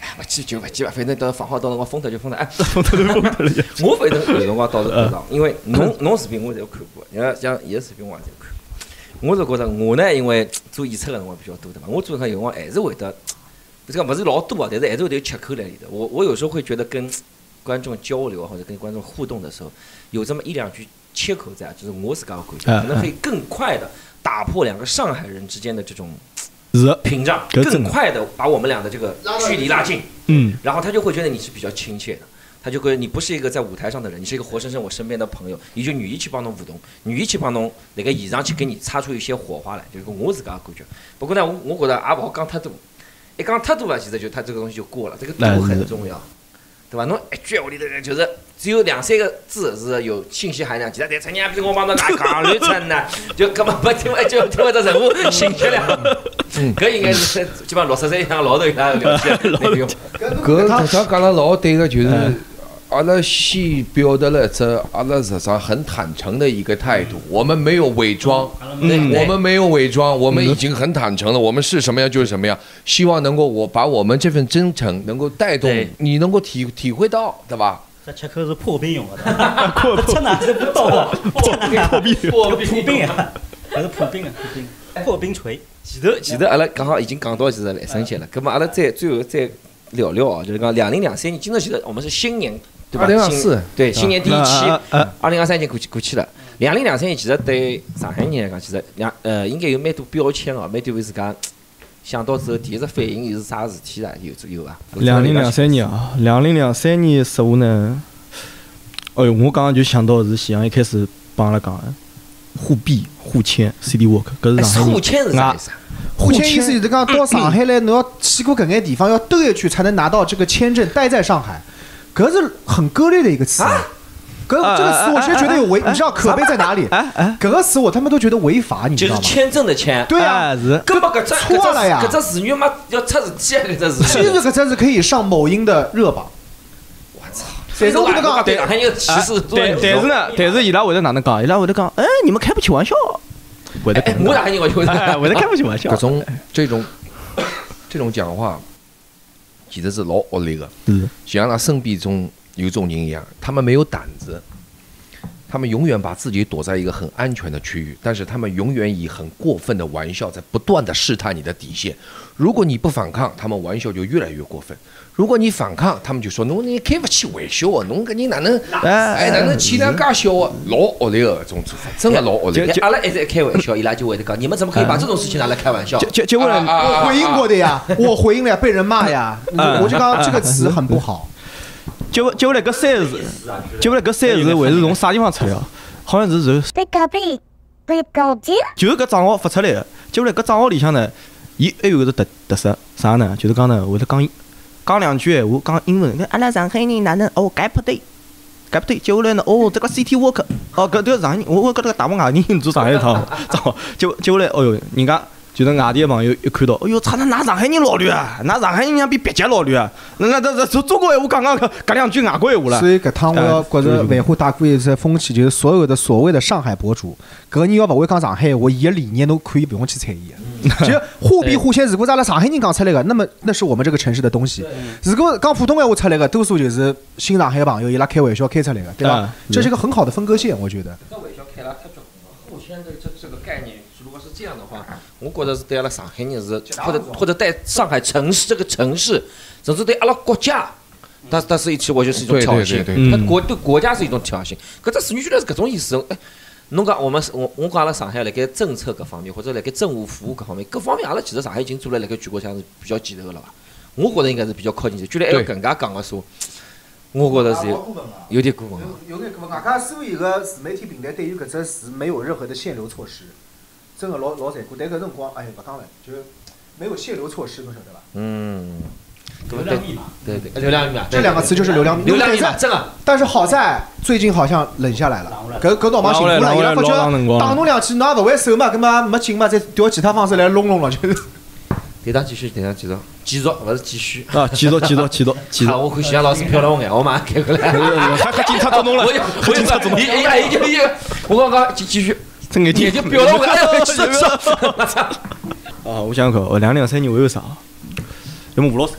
不去就不去吧，反正到放好到辰光封脱就封脱，封脱了。我反正有辰光到是看上，因为侬视频我侪有看过，像伊个视频我也侪看。我是觉着我呢，因为做演出个辰光比较多的嘛，我做上有辰光还是会得。不是老多啊，但是还是会有缺口在里头。我有时候会觉得跟观众交流或者跟观众互动的时候，有这么一两句切口在，就是我自家的感觉，可能可以更快的打破两个上海人之间的这种屏障，更快的把我们俩的这个距离拉近。然后他就会觉得你是比较亲切的，他就会你不是一个在舞台上的人，你是一个活生生我身边的朋友，也就愿意去帮侬互动，愿意去帮侬那个现场去给你擦出一些火花来，就是我自家的感觉。不过呢，我觉得也不好讲太多。一讲太多了，其实就它这个东西就过了，这个度很重要，对吧？侬一句话里头就是只有2、3个字是有信息含量，其他侪出娘逼我帮侬讲讲乱出呢，就根本没听完就听不到任何信息量。搿应该是基本上60岁以上老头伊拉了解内容。搿他讲了老对个，就是阿拉先表达了这阿拉实际上很坦诚的一个态度，我们没有伪装。我们已经很坦诚了，我们是什么样就是什么样。希望能够我把我们这份真诚能够带动你，能够体会到，对吧？这切口是破冰用的，这哪是不到？破冰啊，还是破冰？破冰锤。其实阿拉刚好已经讲到其实来生气了，那么阿拉最后再聊聊啊，就是讲2023年，今朝其实我们是新年，对吧？对，新年第一期，2023年过去了。2023年其实对上海人来讲，其实应该有蛮多标签哦，蛮多为自家想到之后第一只反应又是啥事体啦？有伐？2023年啊，2023年实话呢，哎呦，我刚刚就想到是夕阳一开始帮阿拉讲的沪币沪签 City Walk， 搿是上海。沪签是啥意思？沪签意思就是讲到上海来，侬要去过搿眼地方，要兜一圈才能拿到这个签证，待在上海，搿是很割裂的一个词。这个词我其实觉得有违，你知道可悲在哪里？这个词我他们都觉得违法，你知道吗？就是签证的签。对啊，根本搿只错了呀！搿只词语嘛，要出事体啊！搿只词。其实搿只是可以上某音的热榜。我操！但是我跟你讲，上海人歧视。但是呢，但是伊拉会得哪能讲？伊拉会得讲，哎，你们开不起玩笑。会得，我上海人会得开不起玩笑。这种讲话，其实是老恶劣的。嗯。就像他身边中有种人一样，他们没有胆子。他们永远把自己躲在一个很安全的区域，但是他们永远以很过分的玩笑在不断的试探你的底线。如果你不反抗，他们玩笑就越来越过分；如果你反抗，他们就说：“侬你开不起玩笑啊！侬搿人哪能哎哪能气量介小啊？老恶劣个种做法，真的老恶劣。”阿拉一直在开玩笑，伊拉就会得讲：“你们怎么可以把这种事情拿来开玩笑？”结果我回应过的呀，我回应了呀，被人骂呀，我就讲这个词很不好。接下来搿三个字，会是从啥地方出来啊？好像是从就是搿账号发出来的。接下来搿账号里向呢，伊还有一个特色啥呢？就是讲呢，会得讲两句闲话，讲英文。阿拉上海人哪能？哦，搿不对。接下来呢，哦，这个 City Walk， 哦，搿对上海人，我搿个大外地人做上海账号。接下来，哦哟，人家。就是外地的朋友一看到，哎呦，操！那上海人老绿啊，那上海人像比别家老绿啊。那中国闲话刚讲两句外国闲话了。所以搿趟我要觉着维护大哥一只风气，就是所有的所谓的上海博主，搿人要勿会讲上海闲话，伊个理念都可以不用去睬伊。就互比互相，如果咱拉上海人讲出来个，那么那是我们这个城市的东西；如果讲普通闲话出来个，多数就是新上海朋友伊拉开玩笑开出来个，对吧？这是一个很好的分割线，我觉得。搿玩笑开了太重了，互相的这个概念。这样的话，我觉得是对阿拉上海人是，或者对上海城市这个城市，甚至对阿拉国家，它是一起，我觉得是一种挑衅。它对国家是一种挑衅。搿只事情居然是搿种意思。哎，侬讲我讲阿拉上海辣盖政策搿方面，或者辣盖政务服务各方面，阿拉其实上海已经做了辣盖全国上是比较前头个了吧？我觉得应该是比较靠前头。居然还要搿能介讲个说。我觉得是有点过分了。有点过分。外加所有个自媒体平台对于搿只事没有任何的限流措施。真的老残酷，但搿辰光，哎呀，勿讲了，就没有限流措施，侬晓得伐？嗯，流量密码，对，流量密码，这两个词就是流量密码，真的。但是好在最近好像冷下来了，搿闹忙辛苦了，伊拉发觉打侬两记，侬也勿还手嘛，搿么没劲嘛，再调其他方式来弄了，就是。继续，勿是继续啊！继续。好，我看徐翔老师瞟了我眼，我马上开过来。还警察捉侬了，还警察捉侬。我刚继续。你就表了我啊！我想看，2023年我有啥？要么吴老师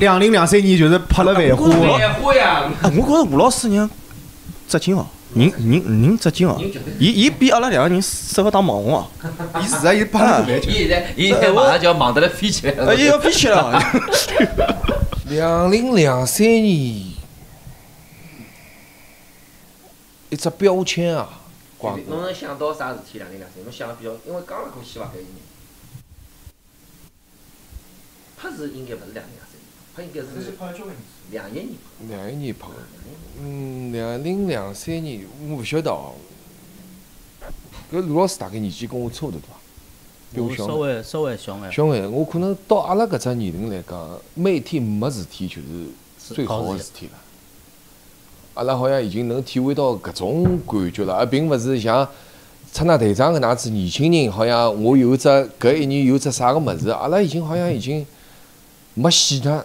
2023年就是拍了维护。我觉着吴老师人执劲哦，人执劲哦，伊比阿拉两个人适合当网红哦。伊现在拍了个维权。伊现在马上就要忙得来飞起来了。伊要飞起来了。2023年，一只标签啊！侬能想到啥事体？2023，侬想的比较，因为刚刚过去伐，搿一年，拍是应该勿是2023年，拍应该是21年拍。2023年我勿晓得哦。搿卢老师大概年纪跟我差勿多伐？比我稍微小眼。我可能到阿拉搿只年龄来讲，每天没事体就是最好的事体了。阿拉好像已经能体会到搿种感觉了，而并勿是像出纳队长搿能子年轻人，好像我有只搿一年有只啥个物事，阿拉已经没戏了，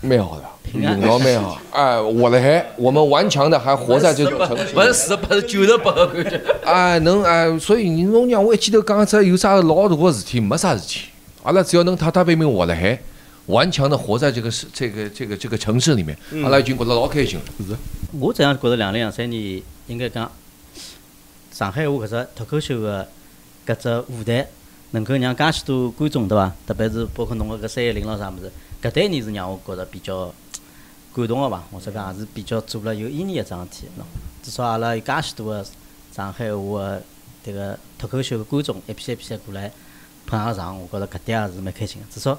蛮好的，人老蛮好，哎，我们顽强的还活在这种城市，48、98个感觉，哎，能哎，所以你侬让我一记头讲只有啥老大个事体，没啥事体，阿拉只要能踏踏平平活了海。顽强的活在这个城市里面，阿拉已经觉得老开心了。是，我这样觉得2023年应该讲，上海话搿只脱口秀的搿只舞台，能够让介许多观众对伐？特别是包括侬个搿310咾啥物事，搿对你是让我觉得比较感动个伐？或者讲也是比较做了有意义一桩事体，喏。至少阿拉有介许多个上海话的迭个脱口秀的观众一批一批过来捧阿拉场，我觉着搿点也是蛮开心个。至少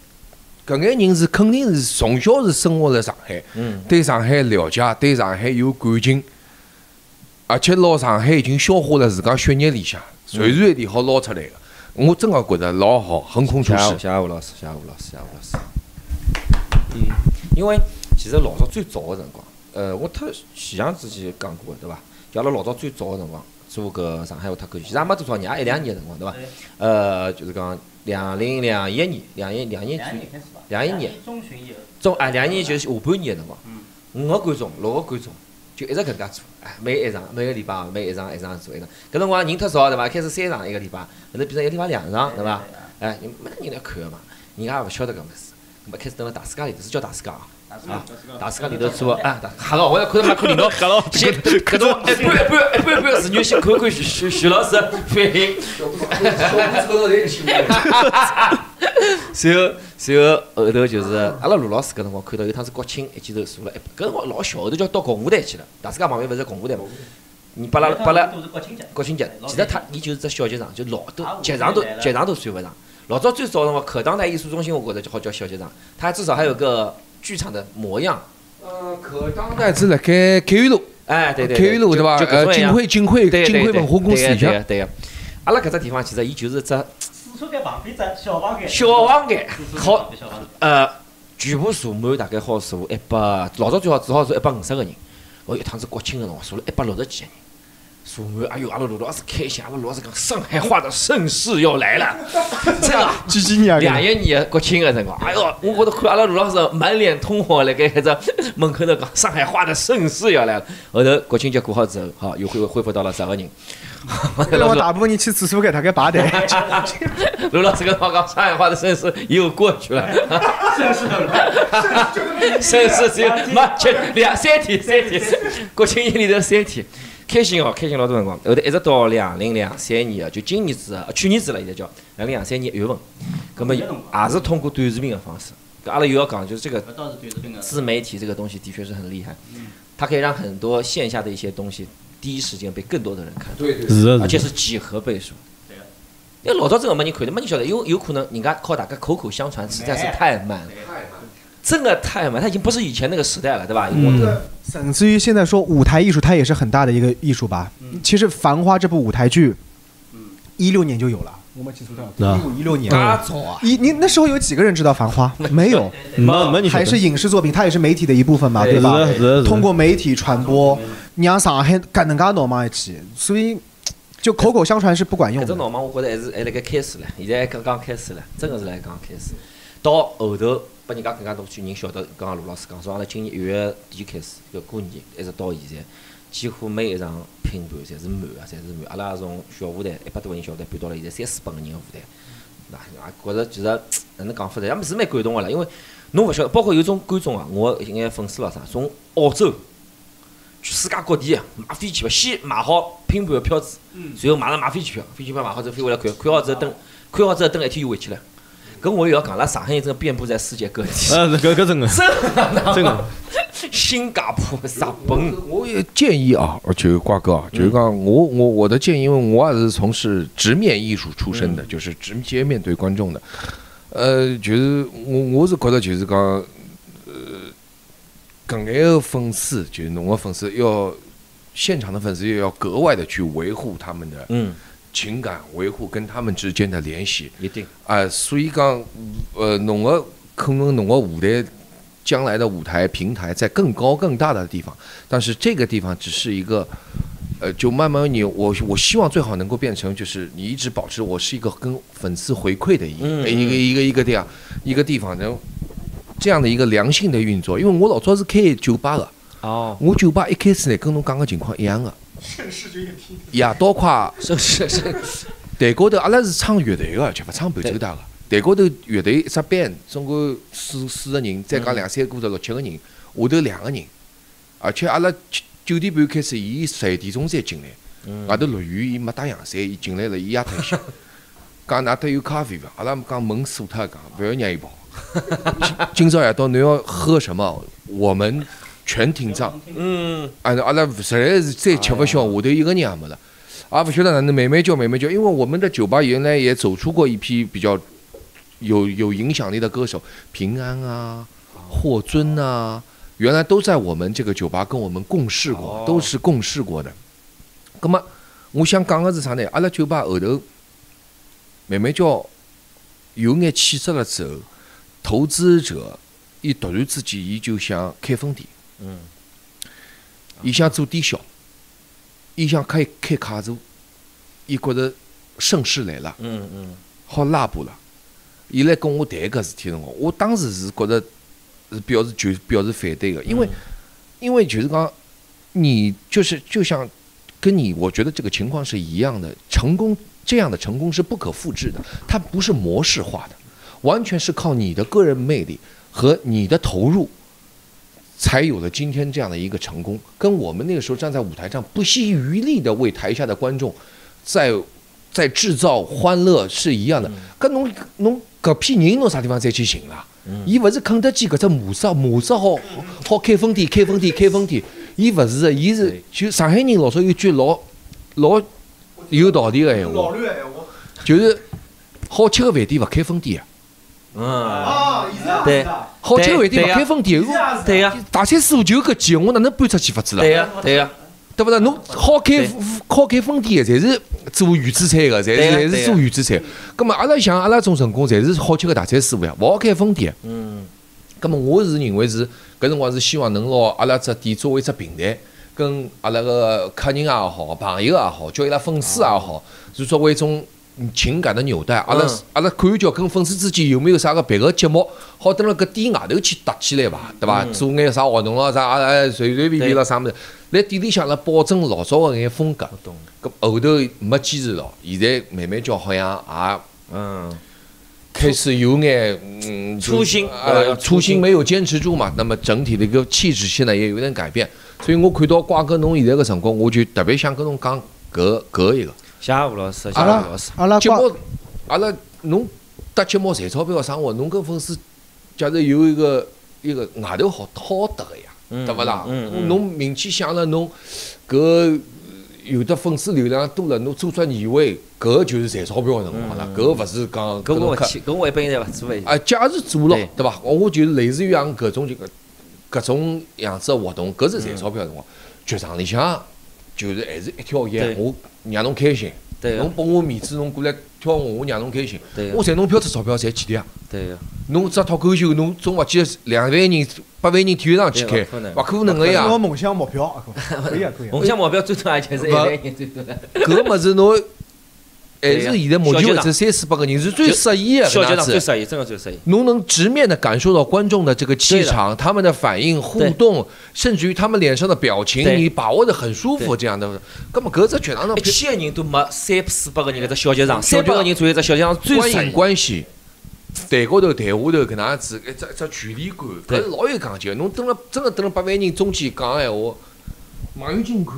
搿眼人是肯定是从小是生活在上海，对上海了解，对上海有感情，而且拿上海已经消化了自家血液里向，随传里好捞出来的。我真的觉得老好，横空出世。谢谢吴老师，谢谢吴老师，谢谢吴老师。因为其实老早最早的辰光，我特前向之前讲过，对伐？阿拉老早最早的辰光做搿上海话脱口秀，其实也没多少年，也1、2年辰光，对伐？就是讲2001年，2001年中旬以后，2001年就是下半年的辰光，5个观众、6个观众。就一直搿能介做，哎，每个礼拜做一场。搿辰光人太少，对伐？开始3场一个礼拜，后头变成一个礼拜2场，对伐？哎，没得人来看嘛，人家也勿晓得搿物事。咁么开始蹲辣大世界里头，是叫大世界啊，大世界里头做啊，吓到我也看到看电脑，吓到先搿种一般妇女先看看徐老师反应，随后后头就是阿拉卢老师搿辰光看到有趟是国庆一记头坐了一，搿辰光老小，后头叫到共和台去了。大世界旁边勿是共和台嘛？你把拉国庆节，其实伊就是只小剧场，就老多剧场都算勿上。老早最早的话，可当代艺术中心我觉得就好叫小剧场，它至少还有个剧场的模样。可当代是辣盖KU路，哎对对 ，KU 路对伐？锦汇文化公司里向。对个，阿拉搿只地方其实伊就是只。四川旁边只小房间。小房间好，全部坐满，大概好坐100，老早最好只好坐150个人。我一趟子国庆的辰光，坐了160几个人。说完，哎呦，阿拉卢老师开心，阿拉卢老师讲上海话的盛世要来了，真的。几年？2001年国庆的辰光，哎呦，我都看阿拉卢老师满脸通红，辣盖搿只门口头讲上海话的盛世要来了。后头国庆节过好之后，好又恢复到了10个人。那我大部分人去厕所给他给排队。卢老师跟我讲上海话的盛世又过去了。盛世只有妈就3天，国庆夜里头3天。开心哦，开心老多辰光，后头一直到2003年，就今年子啊，去年子了，现在叫2023年1月份，葛末也是通过短视频的方式。阿拉又要讲，就是这个自媒体这个东西的确是很厉害，它可以让很多线下的一些东西第一时间被更多的人看到，而且是几何倍数。因为老早这个没人看的，没人晓得，有可能人家靠大家口口相传，实在是太慢了。真的太慢，它已经不是以前那个时代了，对吧？甚至于现在说舞台艺术，它也是很大的一个艺术吧。其实《繁花》这部舞台剧，16年就有了，我没记错到15、16年。你那时候有几个人知道《繁花》？没有，还是影视作品，它也是媒体的一部分嘛，对吧？通过媒体传播，让上海搿能介闹忙一起，所以就口口相传是不管用的。搿只闹忙，我觉得还是辣盖开始了，现在刚刚开始了，真的是辣刚开始。到后头。把人家更加多去人晓得，刚刚卢老师讲说，阿拉今年1月底开始，要过年一直到现在，几乎每一场拼盘侪是满啊，侪是满。阿拉从小舞台100多个人小舞台搬到了现在300、400个人的舞台，那觉着其实哪能讲法子，也是蛮感动的啦。因为侬勿晓得，包括有种观众啊，我一眼粉丝啦啥，从澳洲、世界各地买飞机票，先买好拼盘的票子，随后马上买飞机票买好之后飞回来看，看好之后等1天又回去了。跟我也要讲了，上海人真的遍布在世界各地。真的。新加坡、日本。我也建议啊，就是瓜哥啊，就是讲我的建议，因为我也是从事直面艺术出身的，就是直接面对观众的。就是我是觉得就是讲，搿个粉丝就是侬个粉丝要现场的粉丝要格外的去维护他们的。情感维护跟他们之间的联系，一定啊，所以讲，侬个可能侬个舞台，将来的舞台平台在更高更大的地方，但是这个地方只是一个，就慢慢我希望最好能够变成就是你一直保持我是一个跟粉丝回馈的一个这样一个地方能这样的一个良性的运作，因为我老早是开酒吧的，我酒吧一开始呢跟侬讲个情况一样的。夜到快，台高头阿拉是唱乐队个，就勿唱伴奏带个。台高头乐队一只班，总共4个人，再加2、3个6、7个人，下头2个人。而且阿拉9点半开始，伊10点钟才进来。外头落雨，伊没带阳伞，伊进来了，伊也脱歇。讲㑚搭有咖啡伐？阿拉讲门锁脱，讲勿要让伊跑。今朝夜到侬要喝什么？我们。全挺账，阿拉实在是再吃不消，下头一个人也没了，也不晓得哪能慢慢叫，因为我们的酒吧原来也走出过一批比较有影响力的歌手，平安啊、霍尊啊，原来都在我们这个酒吧跟我们共事过，都是共事过的。那么我想讲的是啥呢？阿拉酒吧后头慢慢叫有眼气质了之后，投资者伊突然之间伊就想开分店，伊想做低消，伊想开卡座，伊觉着盛世来了，好拉布了。伊来跟我谈搿事体辰光，我当时是觉着是表示反对的，因为就是讲你就像跟你，我觉得这个情况是一样的，成功这样的成功是不可复制的，它不是模式化的，完全是靠你的个人魅力和你的投入，才有了今天这样的一个成功。跟我们那个时候站在舞台上不惜余力的为台下的观众在制造欢乐是一样的。跟侬搿批人侬啥地方再去寻啦？伊勿是肯德基搿只马烧好开分店，伊勿是，伊是就上海人老早有句老有道理个闲话，就是好吃个饭店勿开分店啊。对，好吃个饭店勿开分店，对呀。大三四五就搿几，我哪能搬出去勿知啦？对呀。对不啦？侬好开分店个，侪是做预制菜个，侪是做预制菜。葛末阿拉像阿拉种成功，侪是好吃个大餐师傅呀，勿好开分店。葛末我是认为是搿辰光是希望能拿阿拉只店作为一只平台，跟阿拉个客人也好，朋友也好，叫伊拉粉丝也好，是作为一种情感的纽带。阿拉看叫跟粉丝之间有没有啥个别个节目，好等辣搿店外头去搭起来伐？对伐？做眼啥活动咯，啥随便了啥物事。来店里向了，保证老早个眼风格。搿后头没坚持牢，现在慢慢叫好像也开始有眼初心没有坚持住嘛。那么整体的一个气质现在也有点改变，所以我看到瓜哥侬现在个辰光，我就特别想跟侬讲搿一个。谢谢吴老师，谢谢吴老师。阿拉节目，阿拉侬搭节目赚钞票生活，侬跟粉丝假如有一个外头好搭个呀。对不啦？侬名气响了，侬搿有的粉丝流量多了，侬做出业位，搿就是赚钞票个辰光了。搿勿是讲搿我一般侪勿做个。啊，假如做了，对伐？我就类似于像搿种样子个活动，搿是赚钞票个辰光。剧场里向就是还是一挑一，我让侬开心，侬拨我面子，侬过来挑我让侬开心，我赚侬票子钞票赚几钿啊？对个。侬只脱口秀，侬总勿去2万人。8万人体育场去开，勿可能个呀！侬梦想目标，梦想目标最多也就是1万人最多。搿物事侬还是现在目前为止300-400个人是最适宜个，小剧场最适宜，真个最适宜。侬能直面的感受到观众的这个气场、他们的反应、互动，甚至于他们脸上的表情，你把握得很舒服。这样的，搿么搿只剧场呢，1000个人都没300-400个人搿只小剧场，300个人左右只小剧场最适宜。观影关系。台高头、台下头搿能样子，一只距离感，搿是老有讲究。侬真的蹲了8万人中间讲闲话，蛮有劲看。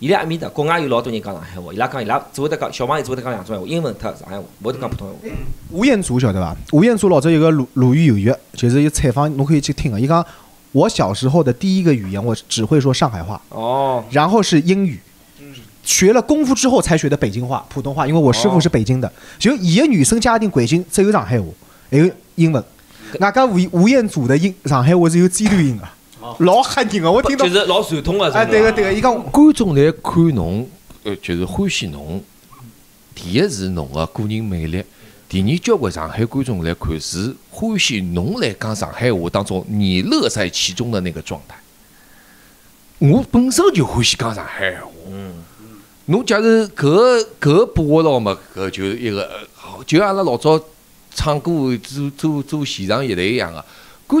伊拉埃面搭国外有老多人讲上海话，伊拉只会得讲小朋友只会得讲两种闲话，英文特上海话，勿会得讲普通话。吴彦祖晓得伐？吴彦祖老早有个鲁豫有约，就是一采访，侬可以去听个。伊讲我小时候的第一个语言，我只会说上海话，然后是英语。学了功夫之后才学的北京话、普通话，因为我师傅是北京的。就伊个女生家庭环境只有上海话，还有英文。外加吴彦祖的上海话是有尖端音个，老吓人个，我听到就是老传统个。哎，对个，伊讲观众来看侬，就是欢喜侬。第一是侬个个人魅力，第二交关上海观众来看是欢喜侬来讲上海话当中你乐在其中的那个状态。我本身就欢喜讲上海话。侬假如搿把握牢嘛，搿就一个就阿拉老早。唱歌做现场乐队一样的，观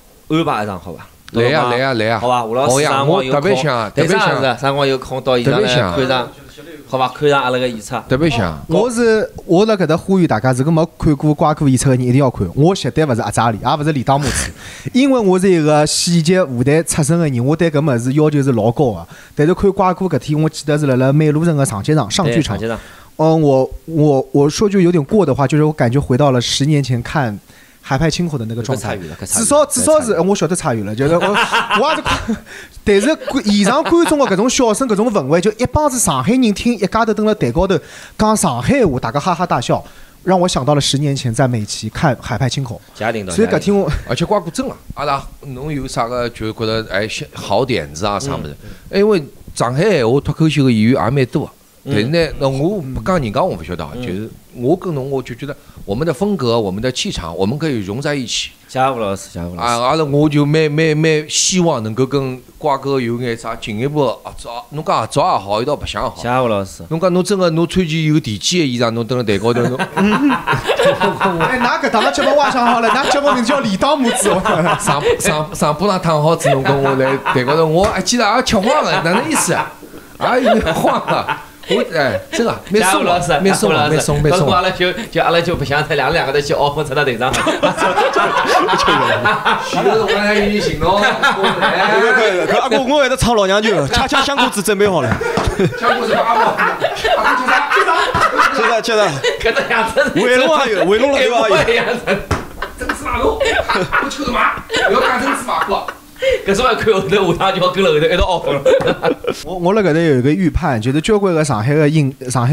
安排一场好伐？来呀！好伐？吴老师啥辰光有空？啥辰光有空到现场来看场？好伐？看上阿拉个演出，特别想。我辣搿搭呼吁大家，如果没看过瓜哥演出个人，一定要看。我绝对勿是阿扎里，也勿是李大拇指，因为我是一个戏剧舞台出身个人，我对搿物事要求是老高个。但是看瓜哥搿天，我记得是辣辣美路城个长街上剧场。我说句有点过的话，就是我感觉回到了10年前看海派青口的那个状态，至少是我晓得差远了，就是我也是看，但是现场观众的搿种笑声、搿种氛围，就一帮子上海人听一家头蹲辣台高头讲上海话，大家哈哈大笑，让我想到了10年前在美琪看海派青口。所以搿天我，而且瓜哥真了，阿拉侬有啥个就觉得哎好点子啊啥物事？因为上海闲话脱口秀的演员也蛮多。但是呢，那我不讲人家我不晓得，就是我跟侬我就觉得我们的风格、我们的气场，我们可以融在一起。贾武老师。阿拉我就蛮希望能够跟瓜哥有眼啥进一步合作，侬讲合作也好，一道白相也好。贾武老师，侬讲侬真个侬穿件有地气的衣裳，侬蹲辣台高头侬。哎，哪搿档个节目挖上好了，哪节目名叫李当母子哦。上铺上烫好子，侬跟我来台高头，我哎记得也吃慌了，哪能意思啊？哎，慌了。哎，真的，没送。等阿拉就不想他两个去熬婚才到队长。我还有你行动。可阿公，我还在唱老娘舅，恰香锅子准备好了。香锅子阿公，现在。搿只样子。围龙了对伐？真芝麻糊，我吃什么？不要讲真芝麻糊。搿种要看后头，下趟就要跟了后头一道熬火了。我辣搿头有一个预判，就是交关个上海个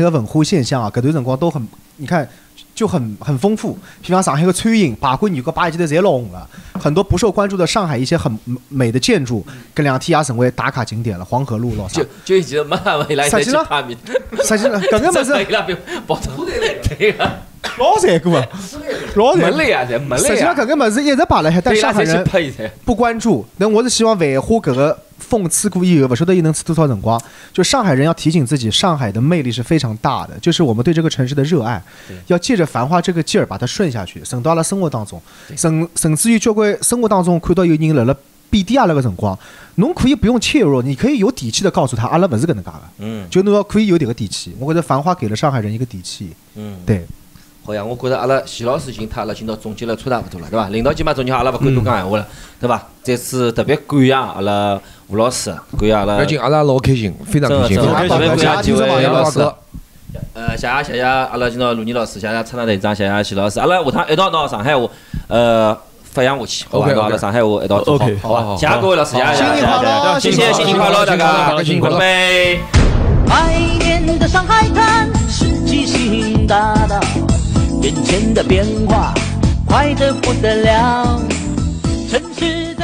文化现象啊，搿段辰光都很，你看就很丰富。比方上海个餐饮、八卦女、个八一级的侪老红了，很多不受关注的上海一些很美的建筑，搿两天也成为打卡景点了。黄河路咯，就已经没啥未来在去拍面。啥去了？搿个物事。老帅哥，老帅，实际上搿个物事一直摆辣海，但上海人不关注。那我是希望繁花搿个讽刺过以后，勿晓得伊能吃多少辰光。就上海人要提醒自己，上海的魅力是非常大的，就是我们对这个城市的热爱，要借着繁花这个劲儿把它顺下去，省到阿拉生活当中，甚至于交关生活当中看到有人辣辣贬低阿拉个辰光，侬可以不用怯弱，你可以有底气的告诉他，阿拉勿是搿能介个。就侬要可以有迭个底气。我觉得繁花给了上海人一个底气。对。好呀，我觉着阿拉徐老师阿拉今朝总结了差大勿多了，对伐？领导今嘛总结阿拉勿敢多讲闲话了，对伐？这次特别感谢阿拉吴老师，感谢阿拉。阿拉老开心，非常开心。感谢几位老师。谢谢阿拉今朝陆毅老师，谢出场队长，谢徐老师。阿拉下趟一道到上海话，发扬下去，好伐？到阿拉上海话一道做好，好伐？谢各位老师，谢。新年快乐！谢谢，新年快乐，大家，新年快乐！爱恋的上海滩，世纪新大道。眼前的变化，快得不得了，城市。